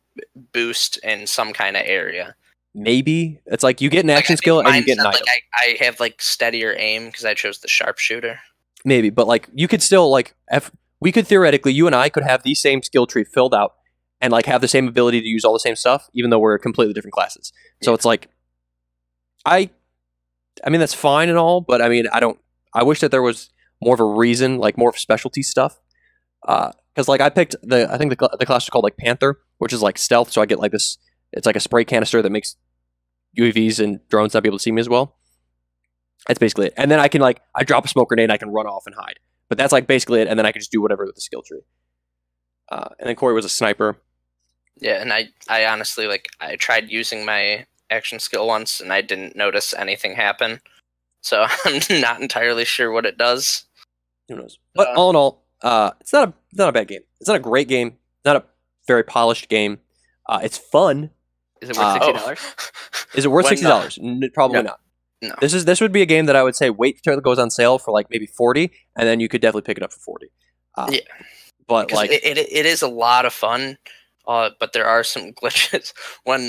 boost in some kind of area. Maybe it's like you get an action skill and you get an item. Like I have like steadier aim because I chose the sharpshooter. Maybe, but like you could still like we could theoretically, you and I could have the same skill tree filled out and like have the same ability to use all the same stuff, even though we're completely different classes. So it's like, I mean, that's fine and all, but I mean, I wish that there was more of a reason, like more of specialty stuff. Cause like I picked I think the class is called like Panther, which is like stealth. So I get like this, it's like a spray canister that makes UAVs and drones not be able to see me as well. That's basically it. And then I can like, I drop a smoke grenade and I can run off and hide. But that's like basically it, and then I could just do whatever with the skill tree. And then Corey was a sniper. Yeah, and I honestly like I tried using my action skill once, and I didn't notice anything happen. So I'm not entirely sure what it does. Who knows? But all in all, it's not a bad game. It's not a great game. Not a very polished game. It's fun. Is it worth $60? Is it worth $60? Probably not. No. This would be a game that I would say wait till it goes on sale for like maybe 40, and then you could definitely pick it up for 40. Yeah, but like it is a lot of fun, but there are some glitches. When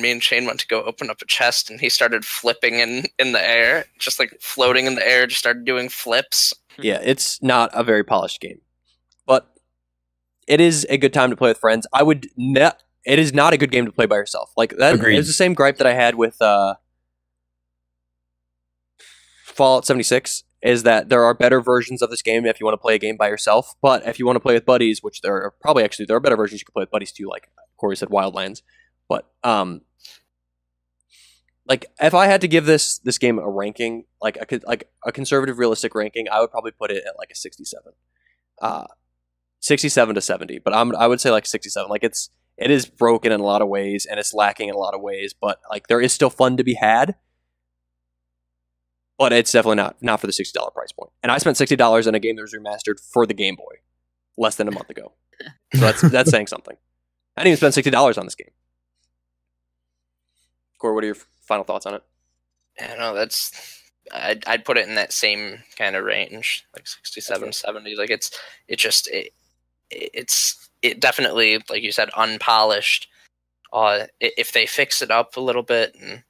me and Shane went to go open up a chest, and he started flipping in the air, just like floating in the air, just started doing flips. Yeah, it's not a very polished game, but it is a good time to play with friends. It is not a good game to play by yourself. Like that is the same gripe that I had with Fallout 76, is that there are better versions of this game if you want to play a game by yourself, but if you want to play with buddies, which there are better versions you can play with buddies too, like Corey said, Wildlands. But like if I had to give this game a ranking, like a conservative realistic ranking, I would probably put it at like a 67, 67 to 70. But I would say like 67. Like it is broken in a lot of ways, and it's lacking in a lot of ways, but like there is still fun to be had. But it's definitely not for the $60 price point. And I spent $60 on a game that was remastered for the Game Boy less than a month ago. So that's saying something. I didn't even spend $60 on this game. Corey, what are your final thoughts on it? I don't know. That's I'd put it in that same kind of range, like 67, 70. Like it definitely, like you said, unpolished. If they fix it up a little bit and,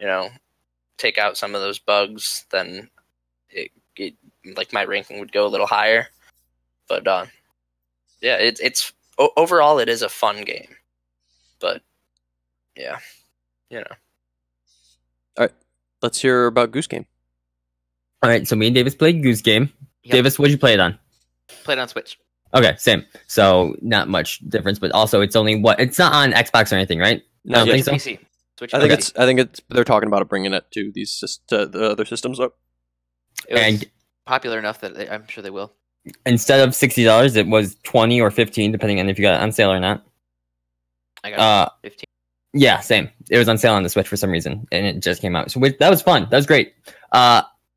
you know, take out some of those bugs, then it like my ranking would go a little higher. But yeah, it's overall it is a fun game. But yeah, you know. All right, let's hear about Goose Game. All right, so me and Davis played Goose Game. Yep. Davis, what'd you play it on? Played on Switch. Okay, same. So not much difference, but also it's only what it's not on Xbox or anything, right? No, I don't think so. PC. Switch I think PC. I think they're talking about it bringing it to these the other systems up. It was and popular enough that I'm sure they will. Instead of $60, it was $20 or $15, depending on if you got it on sale or not. I got it 15. Yeah, same. It was on sale on the Switch for some reason, and it just came out. So that was fun. That was great.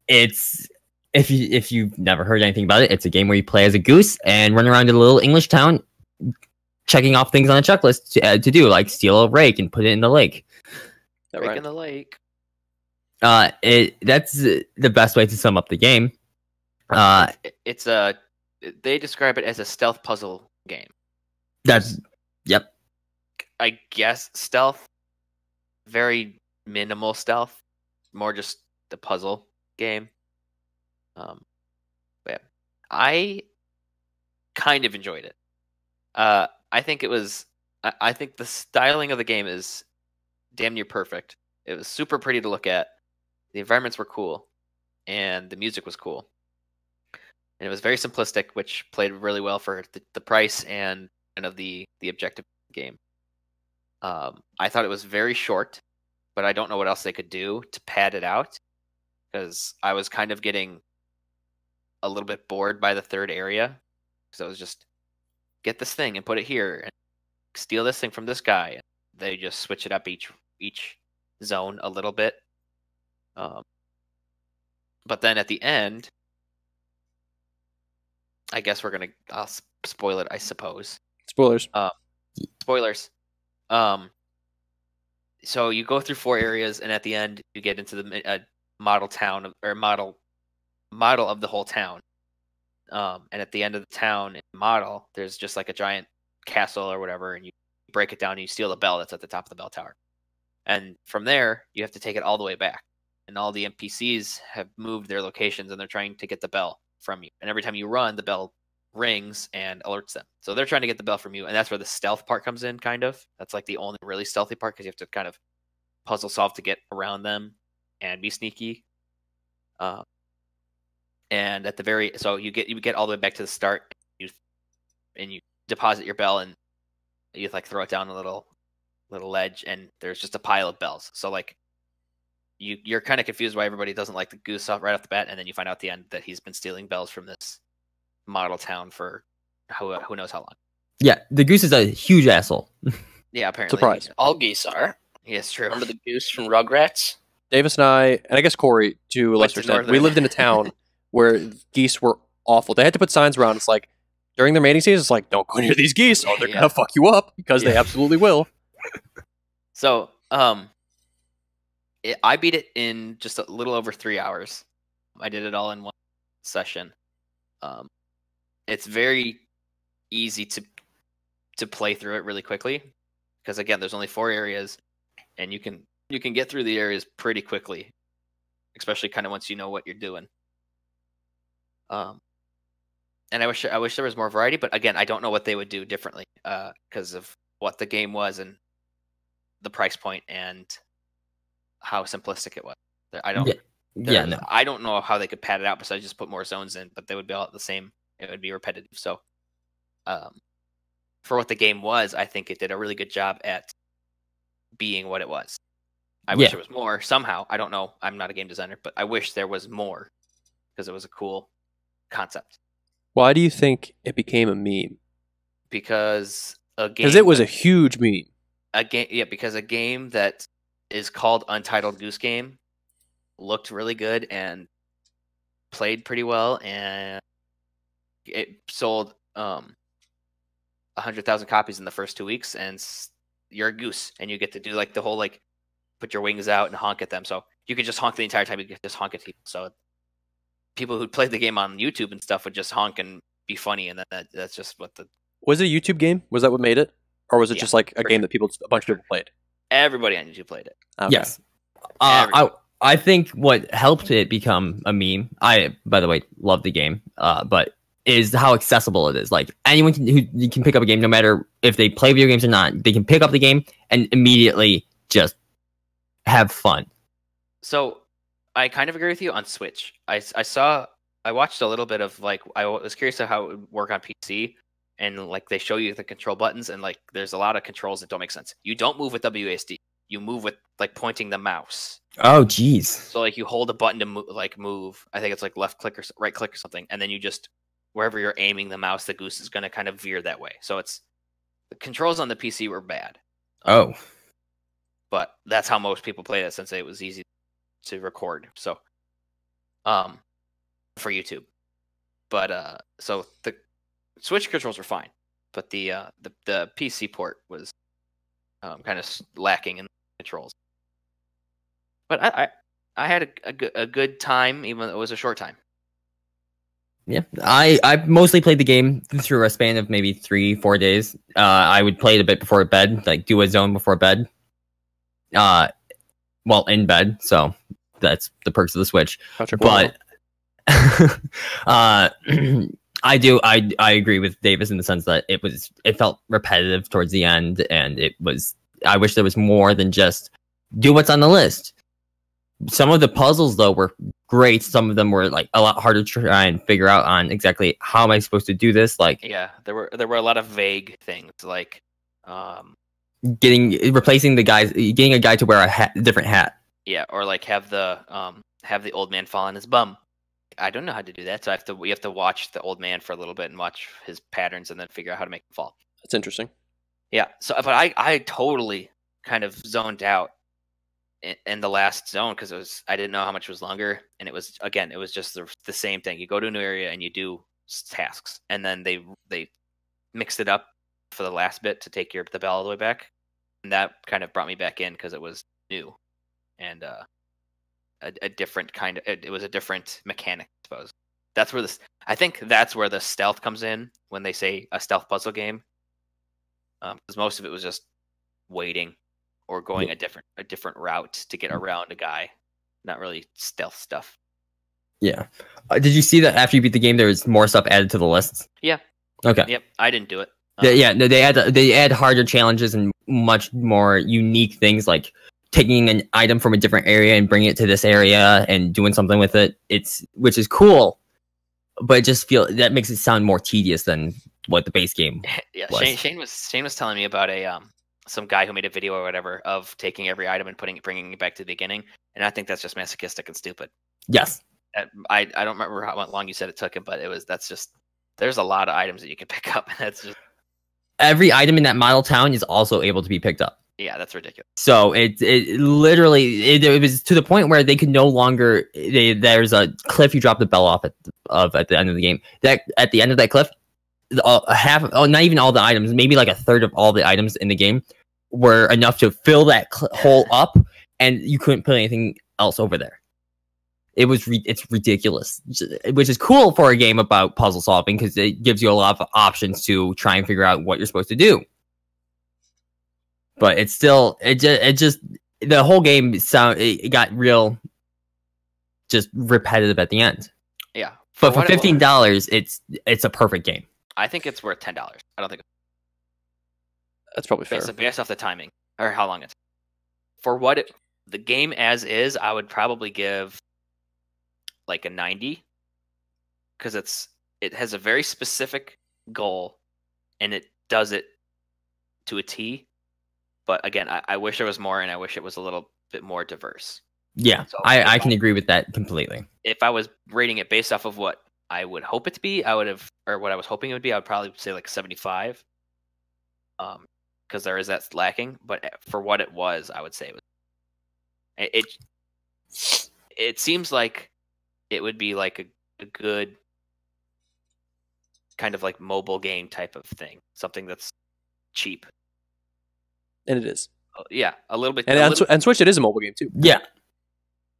It's if you've never heard anything about it, it's a game where you play as a goose and run around a little English town, checking off things on a checklist to do, like steal a rake and put it in the lake. Rake right? In the lake. That's the best way to sum up the game. They describe it as a stealth puzzle game. That's yep. I guess stealth, very minimal stealth, more just the puzzle game. But yeah, I kind of enjoyed it. I think it was. I think the styling of the game is damn near perfect. It was super pretty to look at. The environments were cool, and the music was cool. And it was very simplistic, which played really well for the price and kind of the objective of the game. I thought it was very short, but I don't know what else they could do to pad it out, because I was kind of getting a little bit bored by the third area, because it was just get this thing and put it here and steal this thing from this guy. And they just switch it up each zone a little bit, but then at the end. I guess we're gonna. I'll spoil it. I suppose. Spoilers. Spoilers. So you go through 4 areas, and at the end, you get into the model town or model of the whole town. And at the end of the town model, there's just like a giant castle or whatever, and you break it down, and you steal the bell that's at the top of the bell tower. And from there, you have to take it all the way back. And all the NPCs have moved their locations, and they're trying to get the bell from you, and every time you run, the bell rings and alerts them. So they're trying to get the bell from you, and that's where the stealth part comes in. Kind of, that's like the only really stealthy part, because you have to kind of puzzle solve to get around them and be sneaky. And at the very, so you get all the way back to the start. And you deposit your bell, and you like throw it down a little ledge, and there's just a pile of bells. So like. You're kind of confused why everybody doesn't like the goose off right off the bat, and then you find out at the end that he's been stealing bells from this model town for who knows how long. Yeah, the goose is a huge asshole. Yeah, apparently. Surprise. All geese are. Yeah, it's true. Remember the goose from Rugrats? Davis and I guess Corey, to a lesser extent, we lived in a town where geese were awful. They had to put signs around. It's like, during their mating season, it's like, don't go near these geese, or they're going to fuck you up, because they absolutely will. So, I beat it in just a little over 3 hours. I did it all in one session. It's very easy to play through it really quickly, because again, there's only 4 areas, and you can get through the areas pretty quickly, especially kind of once you know what you're doing. And I wish there was more variety, but again, I don't know what they would do differently because of what the game was and the price point and. How simplistic it was. I don't know how they could pad it out besides just put more zones in, but they would be all the same. It would be repetitive. So, for what the game was, I think it did a really good job at being what it was. I wish there was more somehow. I don't know. I'm not a game designer, but I wish there was more because it was a cool concept. Why do you think it became a meme? Because it was a huge meme. Because a game that is called Untitled Goose Game, looked really good and played pretty well, and it sold 100,000 copies in the first 2 weeks, and you're a goose, and you get to do like the whole like put your wings out and honk at them. So you could just honk the entire time. You could just honk at people. So people who played the game on YouTube and stuff would just honk and be funny, and that's just what the... Was it a YouTube game? Was that what made it? Or was it just like a game that people, a bunch of people played? Everybody on YouTube played it. Okay. Yes. I think what helped it become a meme, I, by the way, love the game, but is how accessible it is. Like, anyone who can pick up a game, no matter if they play video games or not, they can pick up the game and immediately just have fun. So I kind of agree with you on Switch. I watched a little bit of, like, I was curious how it would work on PC. And, like, they show you the control buttons, and, like, there's a lot of controls that don't make sense. You don't move with WASD. You move with, like, pointing the mouse. Oh, jeez. So, like, you hold a button to, move. I think it's, like, left click or right click or something. And then you just, wherever you're aiming the mouse, the goose is going to kind of veer that way. So it's, the controls on the PC were bad. Oh. But that's how most people play it, since it was easy to record. So, for YouTube. But, so the Switch controls were fine, but the PC port was kind of lacking in the controls. But I had a good time, even though it was a short time. Yeah, I mostly played the game through a span of maybe 3-4 days. I would play it a bit before bed, like do a zone before bed. Well, in bed, so that's the perks of the Switch. But I do. I agree with Davis in the sense that it felt repetitive towards the end, and it was. I wish there was more than just do what's on the list. Some of the puzzles though were great. Some of them were like a lot harder to try and figure out on exactly how am I supposed to do this. Like yeah, there were a lot of vague things like getting a guy to wear a hat, different hat. Yeah, or like have the old man fall on his bum. I don't know how to do that, so we have to watch the old man for a little bit and watch his patterns and then figure out how to make him fall. That's interesting. Yeah, so but I totally kind of zoned out in the last zone because I didn't know how much was longer, and it was just the same thing. You go to a new area and you do tasks, and then they mixed it up for the last bit to take the bell all the way back, and that kind of brought me back in because it was new, and a different kind of it was a different mechanic, I suppose. That's where I think that's where the stealth comes in when they say a stealth puzzle game, because most of it was just waiting or going a different route to get around a guy, not really stealth stuff. Yeah. Did you see that after you beat the game, there was more stuff added to the lists? Yeah. Okay. Yep. I didn't do it. Yeah. No, they add harder challenges and much more unique things like taking an item from a different area and bringing it to this area and doing something with it. Which is cool, but I just feel that makes it sound more tedious than what the base game was. Shane was telling me about some guy who made a video or whatever of taking every item and bringing it back to the beginning, and I think that's just masochistic and stupid. Yes. I don't remember how long you said it took him, but there's a lot of items that you can pick up, and that's just every item in that model town is also able to be picked up. Yeah, that's ridiculous. So it literally was to the point where they could no longer. There's a cliff you drop the bell off at the end of the game. That at the end of that cliff, not even all the items, maybe like a third of all the items in the game were enough to fill that hole up, and you couldn't put anything else over there. It's ridiculous, which is cool for a game about puzzle solving because it gives you a lot of options to try and figure out what you're supposed to do. But it's still, it just the whole game it got real, just repetitive at the end. Yeah, but for $15, it's a perfect game. I think it's worth $10. I don't think that's probably fair. Based off the timing or how long it's for the game as is, I would probably give like a 90 because it has a very specific goal and it does it to a T. But again, I wish there was more, and I wish it was a little bit more diverse. Yeah, so I can agree with that completely. If I was rating it based off of what I would hope it to be, what I was hoping it would be, I would probably say like 75. Because there is that lacking, but for what it was, I would say it seems like it would be like a good kind of like mobile game type of thing, something that's cheap. And it is. Yeah, a little bit. And on Switch, it is a mobile game, too. Yeah.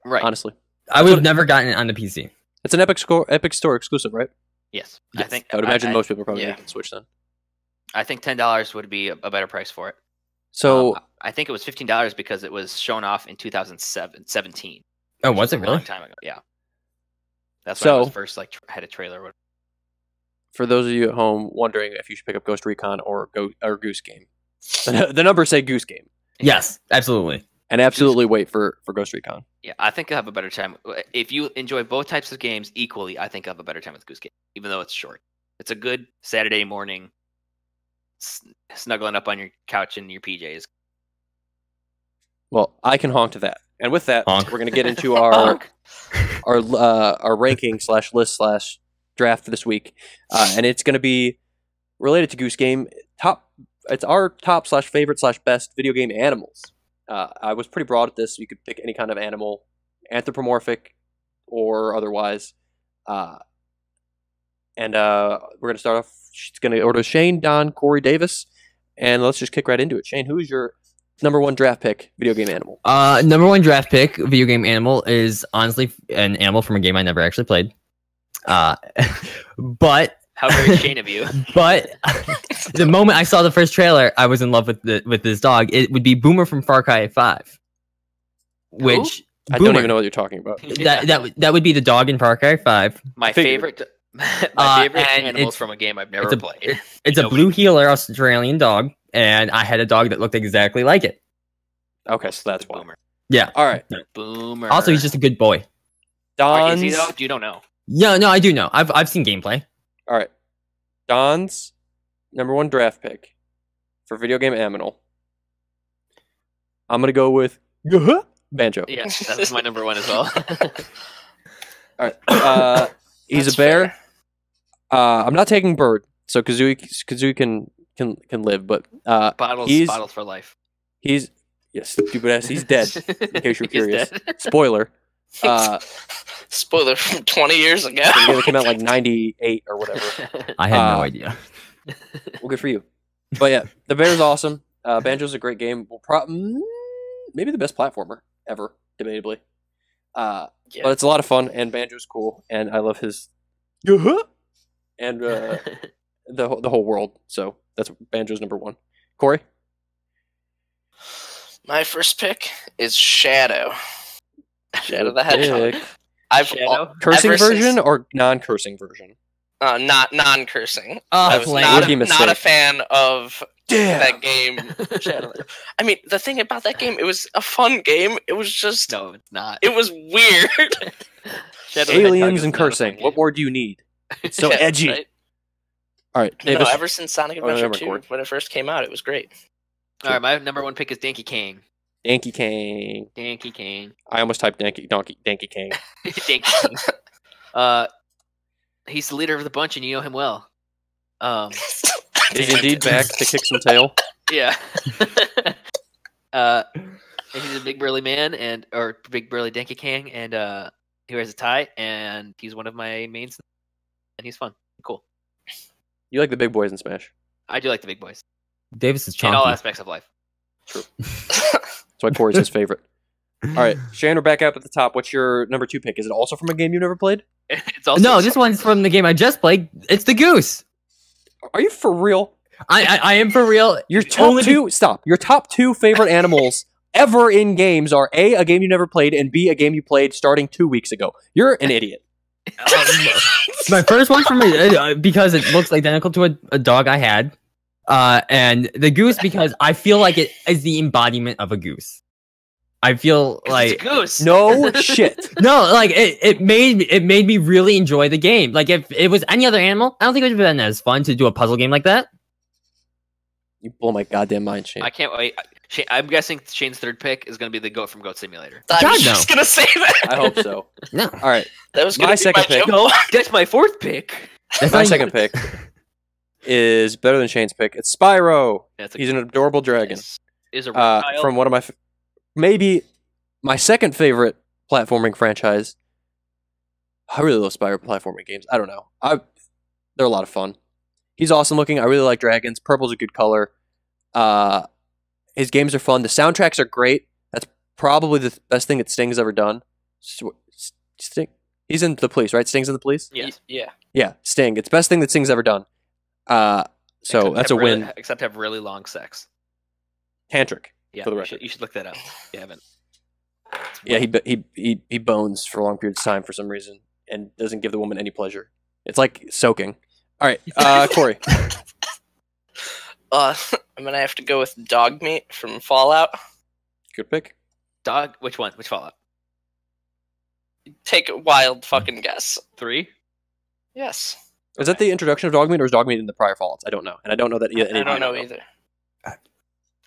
Right. Honestly. I would have never gotten it on the PC. It's an Epic Store exclusive, right? Yes. Yes. I think I would imagine most people probably can switch then. I think $10 would be a better price for it. So I think it was $15 because it was shown off in 2017. Oh, was it really? A long time ago. Yeah. That's when it was first like had a trailer. Or for those of you at home wondering if you should pick up Ghost Recon or Goose Game, the numbers say Goose Game. Yes, absolutely. And absolutely wait for Ghost Recon. Yeah, I think I have a better time. If you enjoy both types of games equally, I think I have a better time with Goose Game, even though it's short. It's a good Saturday morning, snuggling up on your couch in your PJs. Well, I can honk to that. And with that, we're going to get into our ranking / list / draft this week. And it's going to be related to Goose Game. It's our top / favorite / best video game animals. I was pretty broad at this. You could pick any kind of animal, anthropomorphic or otherwise. And we're going to start off. It's going to order Shane, Don, Corey, Davis. And let's just kick right into it. Shane, who's your number one draft pick, video game animal? Number one draft pick, video game animal, is honestly an animal from a game I never actually played. But... How very Shane of you. But the moment I saw the first trailer, I was in love with this dog. It would be Boomer from Far Cry 5. Which I don't even know what you're talking about. That would be the dog in Far Cry 5. My favorite animals from a game I've never played. It's a blue heeler Australian dog, and I had a dog that looked exactly like it. Okay, so that's Boomer. Yeah. All right. Boomer. Also, he's just a good boy. Don, is he though? You don't know. Yeah, no, I do know. I've seen gameplay. All right, Don's number one draft pick for video game animal. I'm gonna go with Banjo. Yes, that's my number one as well. All right, he's a bear. I'm not taking bird, so Kazooie can live, but bottles for life. He's stupid ass. He's dead. In case you're curious, spoiler. Spoiler from 20 years ago. It came out like 98 or whatever. I had no idea. Well, good for you. But yeah, the bear's awesome. Banjo's a great game. Well, maybe the best platformer ever, debatably. But it's a lot of fun, and Banjo's cool, and I love his and the whole world. So that's Banjo's number one. Corey? My first pick is Shadow. Shadow the Hedgehog. Cursing version or non-cursing version? Not non-cursing. I was not a fan of that game. Shadow. I mean, the thing about that game, it was a fun game. It was just no, it's not. It was weird. Aliens and cursing. What more do you need? It's so edgy. Right? All right. Davis. No, ever since Sonic Adventure 2, when it first came out, it was great. All right, my number one pick is Donkey Kong. Donkey Kong. Donkey Kong. I almost typed Donkey Kong. Donkey Kong. He's the leader of the bunch, and you know him well. He's indeed back to kick some tail. Yeah. He's a big burly man, or big burly Donkey Kong, and he wears a tie, and he's one of my mains, and he's fun, cool. You like the big boys in Smash? I do like the big boys. Davis is chonky in all aspects of life. True. That's why Corey's his favorite. All right, Shane, we're back up at the top. What's your number two pick? Is it also from a game you never played? No, this one's from the game I just played. It's the Goose. Are you for real? I am for real. Your top two. Stop. Your top two favorite animals ever in games are a game you never played, and b, a game you played starting 2 weeks ago. You're an idiot. My first one for me because it looks identical to a dog I had. And the goose because I feel like it is the embodiment of a goose. I feel like it's a goose. No shit. No, like it made me really enjoy the game. Like if it was any other animal, I don't think it would have been as fun to do a puzzle game like that. You blow my goddamn mind, Shane. I can't wait. Shane, I'm guessing Shane's third pick is going to be the goat from Goat Simulator. I was just going to say that. I hope so. No. All right. That was my second pick. No, that's my fourth pick. That's my second pick. Is better than Shane's pick. It's Spyro. He's an adorable dragon. Is a reptile from one of my maybe my second favorite platforming franchise. I really love Spyro platforming games. I don't know. They're a lot of fun. He's awesome looking. I really like dragons. Purple's a good color. His games are fun. The soundtracks are great. That's probably the best thing that Sting's ever done. Sting. He's in the police, right? Sting's in the police? Yes. Yeah. Yeah, Sting. It's the best thing that Sting's ever done. So except that's a win. Really, except have really long sex. Tantric. Yeah, for the record. You should look that up if you haven't. Yeah, he bones for long periods of time for some reason and doesn't give the woman any pleasure. It's like soaking. All right, Corey. I'm going to have to go with Dogmeat from Fallout. Good pick. Dog? Which one? Which Fallout? Take a wild fucking guess. 3? Yes. Is that the introduction of Dogmeat, or is Dogmeat in the prior Fallouts? I don't know. And I don't know that either. I don't know either.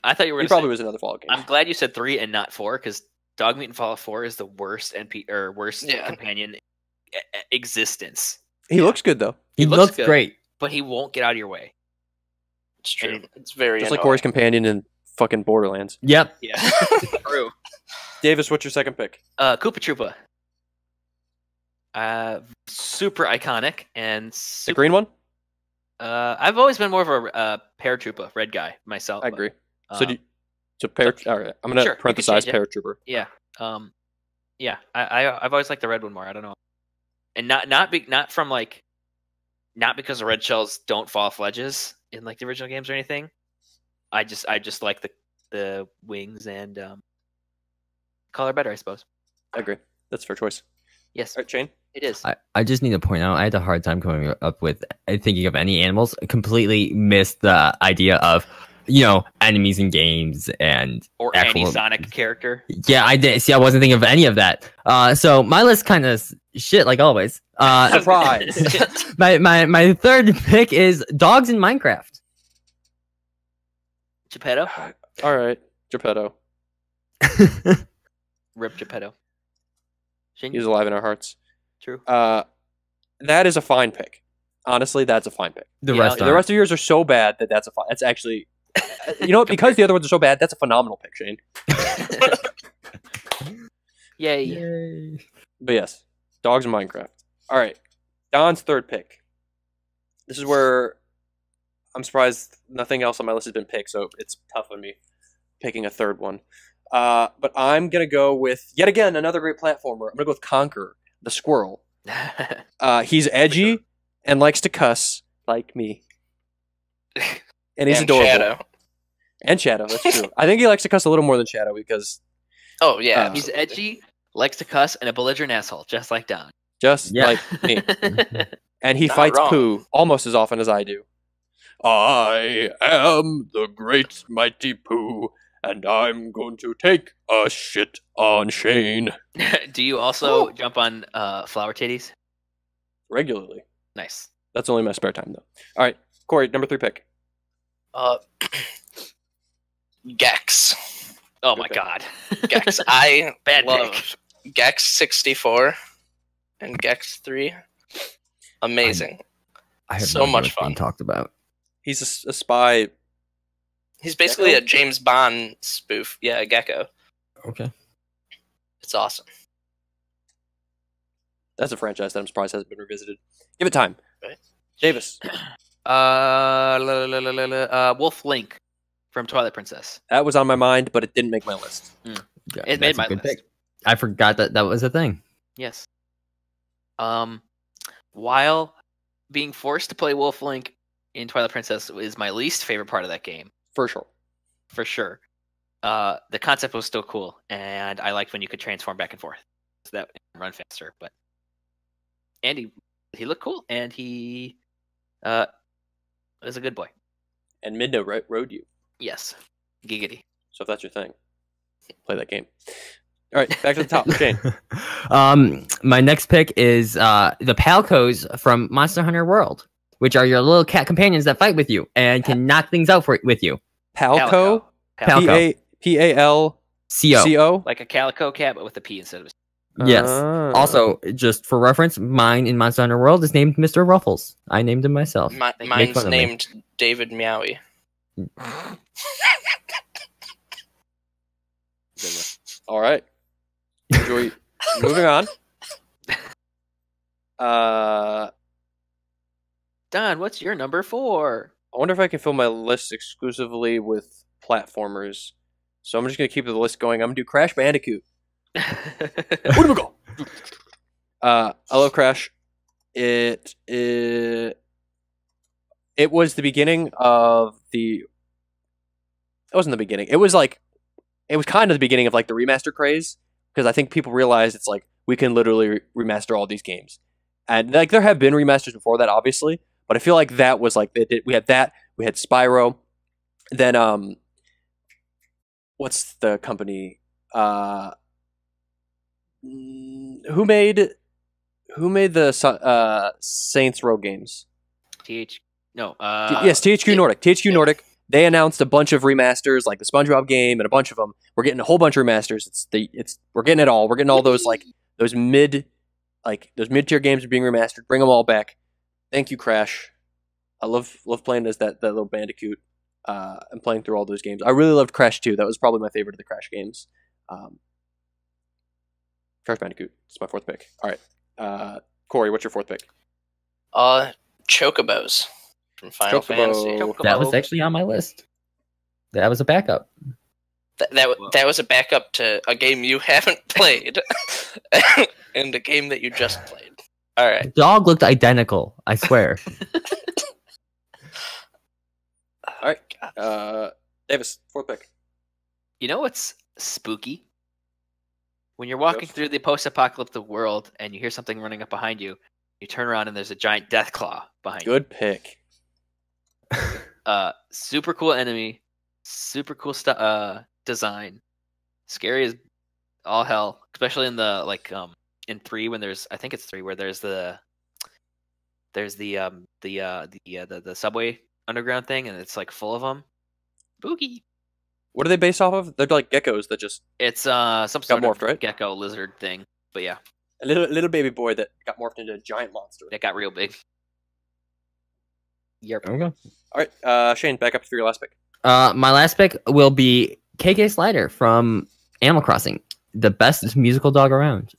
I thought you were going to say... It probably was another Fallout game. I'm glad you said 3 and not 4, because Dogmeat in Fallout 4 is the worst companion existence. He looks good, though. He looks great. But he won't get out of your way. It's true. And it's very just annoying. Like Corey's companion in fucking Borderlands. Yep. Yeah. True. Davis, what's your second pick? Koopa Troopa. Super iconic and super, the green one. I've always been more of a paratrooper, red guy myself. I agree. But, all right, I'm gonna parenthesize paratrooper. Yeah. Yeah. I've always liked the red one more. I don't know, and not from like, not because the red shells don't fall off ledges in like the original games or anything. I just like the wings and color better, I suppose. I agree. That's a fair choice. Yes. All right, Shane. It is. I just need to point out, I had a hard time coming up with thinking of any animals. I completely missed the idea of, you know, enemies in games and... Or any Sonic character. Yeah, I did. See, I wasn't thinking of any of that. So my list kind of shit, like always. Surprise! my third pick is dogs in Minecraft. Geppetto? All right, Geppetto. Rip Geppetto. He's alive in our hearts. True. That is a fine pick. Honestly, that's a fine pick. The rest of yours are so bad that that's a fine. That's actually, you know what? Because the other ones are so bad, that's a phenomenal pick, Shane. Yay! But yes, dogs in Minecraft. All right, Don's third pick. This is where I'm surprised nothing else on my list has been picked, so it's tough on me picking a third one. But I'm going to go with, yet again, another great platformer. I'm going to go with Conker, the squirrel. He's edgy and likes to cuss, like me. And he's adorable. Shadow. And Shadow, that's true. I think he likes to cuss a little more than Shadow because... Oh, yeah. He's edgy, likes to cuss, and a belligerent asshole, just like Don. Like me. And he fights Pooh almost as often as I do. I am the great mighty Pooh. And I'm going to take a shit on Shane. Do you also jump on flower titties? Regularly. Nice. That's only my spare time, though. All right, Corey, number 3 pick. Gex. Oh, my God. Gex. I love Gex 64 and Gex 3. Amazing. I have so much fun. Talked about. He's a spy... He's basically a James Bond spoof. Yeah, a gecko. Okay. It's awesome. That's a franchise that I'm surprised hasn't been revisited. Give it time. Right. Davis. Wolf Link from Twilight Princess. That was on my mind, but it didn't make my list. Mm. Yeah, it made my list. Pick. I forgot that was a thing. Yes. While being forced to play Wolf Link in Twilight Princess is my least favorite part of that game. For sure. The concept was still cool, and I liked when you could transform back and forth. So that run faster, but Andy, he looked cool, and he was a good boy. And Midna rode you. Yes, giggity. So if that's your thing, play that game. All right, back to the top. Okay. My next pick is the Palcos from Monster Hunter World, which are your little cat companions that fight with you and can knock things out with you. Palco? Palco. P-A-L-C-O? Like a calico cat, but with a P instead of a C. Yes. Also, just for reference, mine in Monster Hunter World is named Mr. Ruffles. I named him myself. Mine's named David Meowie. All right. Enjoy. Moving on. Don, what's your number 4? I wonder if I can fill my list exclusively with platformers. So I'm just going to keep the list going. I'm going to do Crash Bandicoot. Where do we go? I love Crash. It was the beginning of the... It wasn't the beginning. It was like... It was kind of the beginning of like the remaster craze, because I think people realized it's like, we can literally remaster all these games. And like, there have been remasters before that, obviously, but I feel like that was like, we had that, we had Spyro, then what's the company who made the Saints Row games? THQ Nordic. THQ Nordic. They announced a bunch of remasters, like the SpongeBob game and a bunch of them. We're getting a whole bunch of remasters. We're getting it all. We're getting all those mid-tier games are being remastered. Bring them all back. Thank you, Crash. I love playing as that little Bandicoot and playing through all those games. I really loved Crash 2. That was probably my favorite of the Crash games. Crash Bandicoot. It's my fourth pick. All right, Corey, what's your fourth pick? Chocobos. From Final Fantasy. That was actually on my list. That was a backup. That was a backup to a game you haven't played, and a game that you just played. All right. The dog looked identical. I swear. All right, Davis, fourth pick. You know what's spooky? When you're walking through the post-apocalyptic world and you hear something running up behind you, you turn around and there's a giant death claw behind you. Good pick. Super cool enemy, super cool stuff. Design, scary as all hell, especially in the in 3 when there's, I think it's 3 where there's the subway underground thing and it's like full of them. Boogie. What are they based off of? They're like geckos that just some sort of morphed, right? Gecko lizard thing. But yeah, a little baby boy that got morphed into a giant monster that got real big. Yep. There we go. All right, Shane, back up for your last pick. My last pick will be KK Slider from Animal Crossing, the best musical dog around.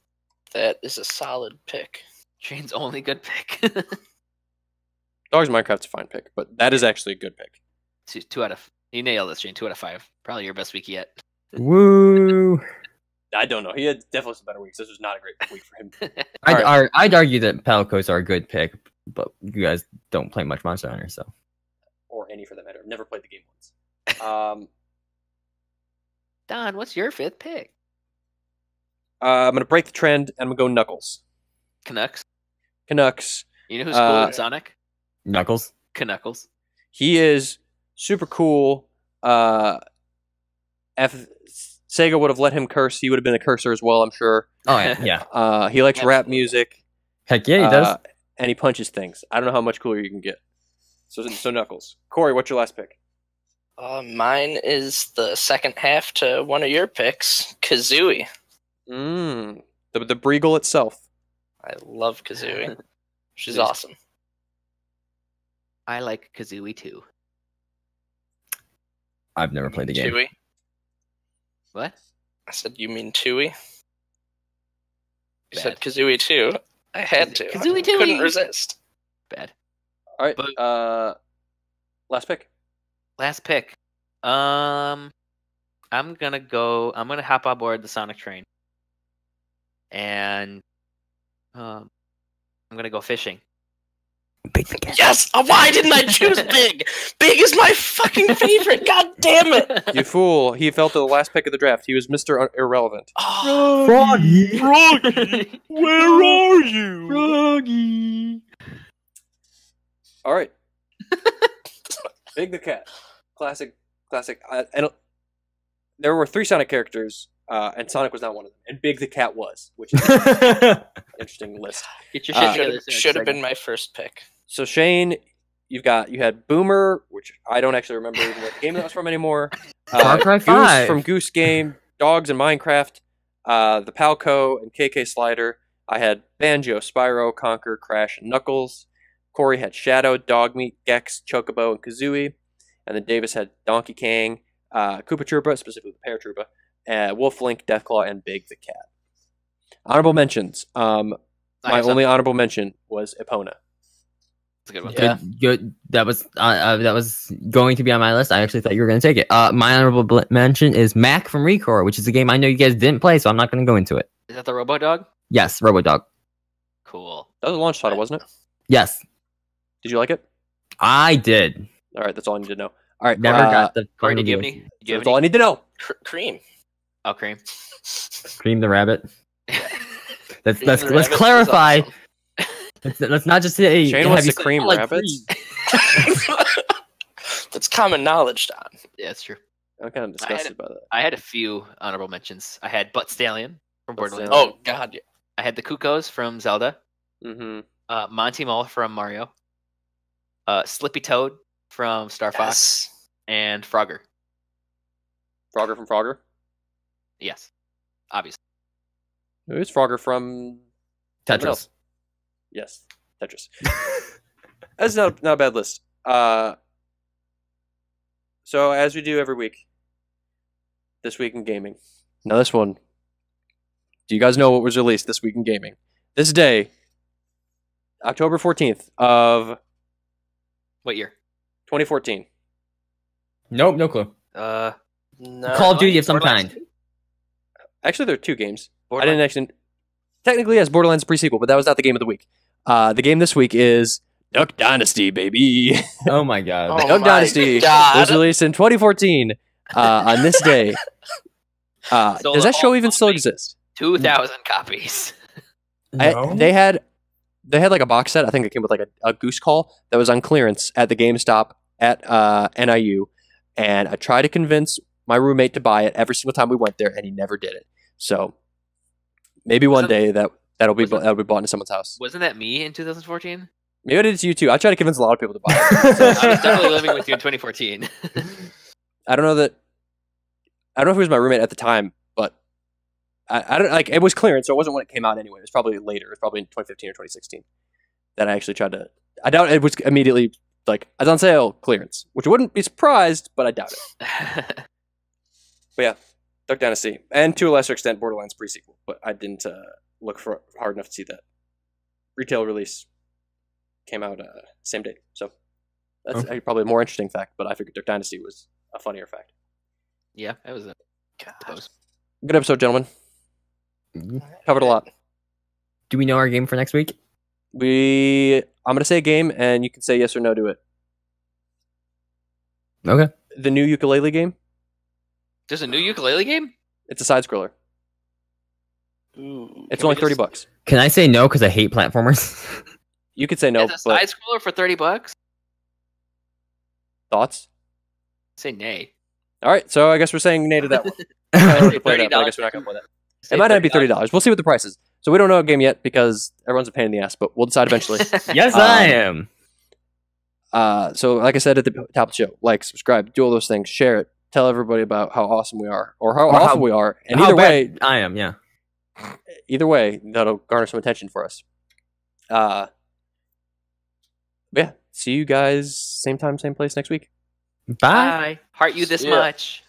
That is a solid pick. Shane's only good pick. Dogs Minecraft's a fine pick, but that is actually a good pick. You nailed this, Shane. 2 out of 5. Probably your best week yet. Woo! I don't know. He had definitely some better weeks. This was not a great week for him. I'd argue that Palicos are a good pick, but you guys don't play much Monster Hunter, so. Or any for that matter. I've never played the game once. Don, what's your fifth pick? I'm gonna break the trend and I'm gonna go Knuckles. Canucks. You know who's cool in Sonic? Knuckles. Canuckles. He is super cool. If Sega would have let him curse, he would have been a cursor as well, I'm sure. Oh yeah, yeah. He likes rap music. Heck yeah, he does. And he punches things. I don't know how much cooler you can get. So Knuckles. Corey, what's your last pick? Mine is the second half to one of your picks, Kazooie. The Breagle itself. I love Kazooie. She's awesome. I like Kazooie too. I've never played the game. Chewie? What? I said you mean Tui? You said Kazooie too. I had to. I couldn't resist. Bad. All right. But, last pick. Last pick. I'm gonna hop on board the Sonic train, and I'm gonna go fishing. Big. Yes. Why didn't I choose Big? Big is my fucking favorite. God damn it! You fool! He fell to the last pick of the draft. He was Mr. Irrelevant. Oh, Froggy. Froggy, where are you, Froggy? All right. Big the Cat, classic. And there were 3 Sonic characters, and Sonic was not one of them. And Big the Cat was, which is an interesting list. Get your shit together. Should have been my first pick. So Shane, you had Boomer, which I don't actually remember even what game that was from anymore. Far Cry 5. Goose from Goose Game, Dogs and Minecraft, the Palco and KK Slider. I had Banjo, Spyro, Conker, Crash, and Knuckles. Corey had Shadow, Dogmeat, Gex, Chocobo, and Kazooie. And then Davis had Donkey Kong, Koopa Troopa, specifically the Pair Troopa, Wolf Link, Deathclaw, and Big the Cat. Honorable mentions. My only honorable mention was Epona. That's a good one. Yeah. Good. That was going to be on my list. I actually thought you were going to take it. My honorable mention is Mac from Recore, which is a game I know you guys didn't play, so I'm not going to go into it. Is that the robot dog? Yes, RoboDog. Cool. That was a launch title, wasn't it? Yes. Did you like it? I did. All right, that's all I need to know. All right, never got the. Corey, did you have any? That's all I need to know. Cream. Oh, Cream. Cream the rabbit. Let's clarify. Awesome. Let's not just say. Shane wants to cream rabbits. That's common knowledge, Don. Yeah, it's true. I'm kind of disgusted by that. I had a few honorable mentions. I had Butt Stallion from Borderlands. Oh God! Yeah. I had the Kukos from Zelda. Mm-hmm. Monty Mole from Mario. Slippy Toad from Star Fox. And Frogger. Frogger from Frogger? Yes. Obviously. Who's Frogger from Tetris? Yes. Tetris. That's not a bad list. So as we do every week, This Week in Gaming. Now this one. Do you guys know what was released this week in gaming? This day, October 14th of what year? 2014. Nope, no clue. No. Call of Duty of some kind. Actually, there are two games. I didn't actually. Technically, yes, Borderlands pre-sequel, but that was not the game of the week. The game this week is Duck Dynasty, baby. Oh my God! Oh Duck Dynasty was released in 2014 on this day. Does that show even still exist? 2,000 copies. No. They had like a box set. I think it came with like a goose call that was on clearance at the GameStop at NIU. And I tried to convince my roommate to buy it every single time we went there, and he never did it. So maybe one day that'll be bought into someone's house. Wasn't that me in 2014? Maybe it is you too. I tried to convince a lot of people to buy it. So I was definitely living with you in 2014. I don't know if it was my roommate at the time. I don't like it was clearance, so it wasn't when it came out anyway. It was probably later. It was probably in 2015 or 2016 that I actually tried to. I doubt it was immediately like I was on sale clearance, which I wouldn't be surprised, but I doubt it. But yeah, Duck Dynasty, and to a lesser extent, Borderlands pre-sequel. But I didn't look for hard enough to see that retail release came out same day. So that's probably a more interesting fact. But I figured Duck Dynasty was a funnier fact. Yeah, that was a good episode, gentlemen. Covered a lot. Do we know our game for next week? I'm gonna say a game, and you can say yes or no to it. Okay. The new ukulele game. There's a new ukulele game. It's a side scroller. Ooh, it's only $30. Can I say no because I hate platformers? You could say no. It's a side scroller for $30. Thoughts? Say nay. All right, so I guess we're saying nay to that one. I don't play that, but I guess we're not gonna play that. It might not be $30. We'll see what the price is. So we don't know a game yet because everyone's a pain in the ass, but we'll decide eventually. Yes, I am. So like I said at the top of the show, like, subscribe, do all those things, share it, tell everybody about how awesome we are or how awful we are. And either way, I am, yeah. Either way, that'll garner some attention for us. Yeah, see you guys same time, same place next week. Bye. Heart you this much.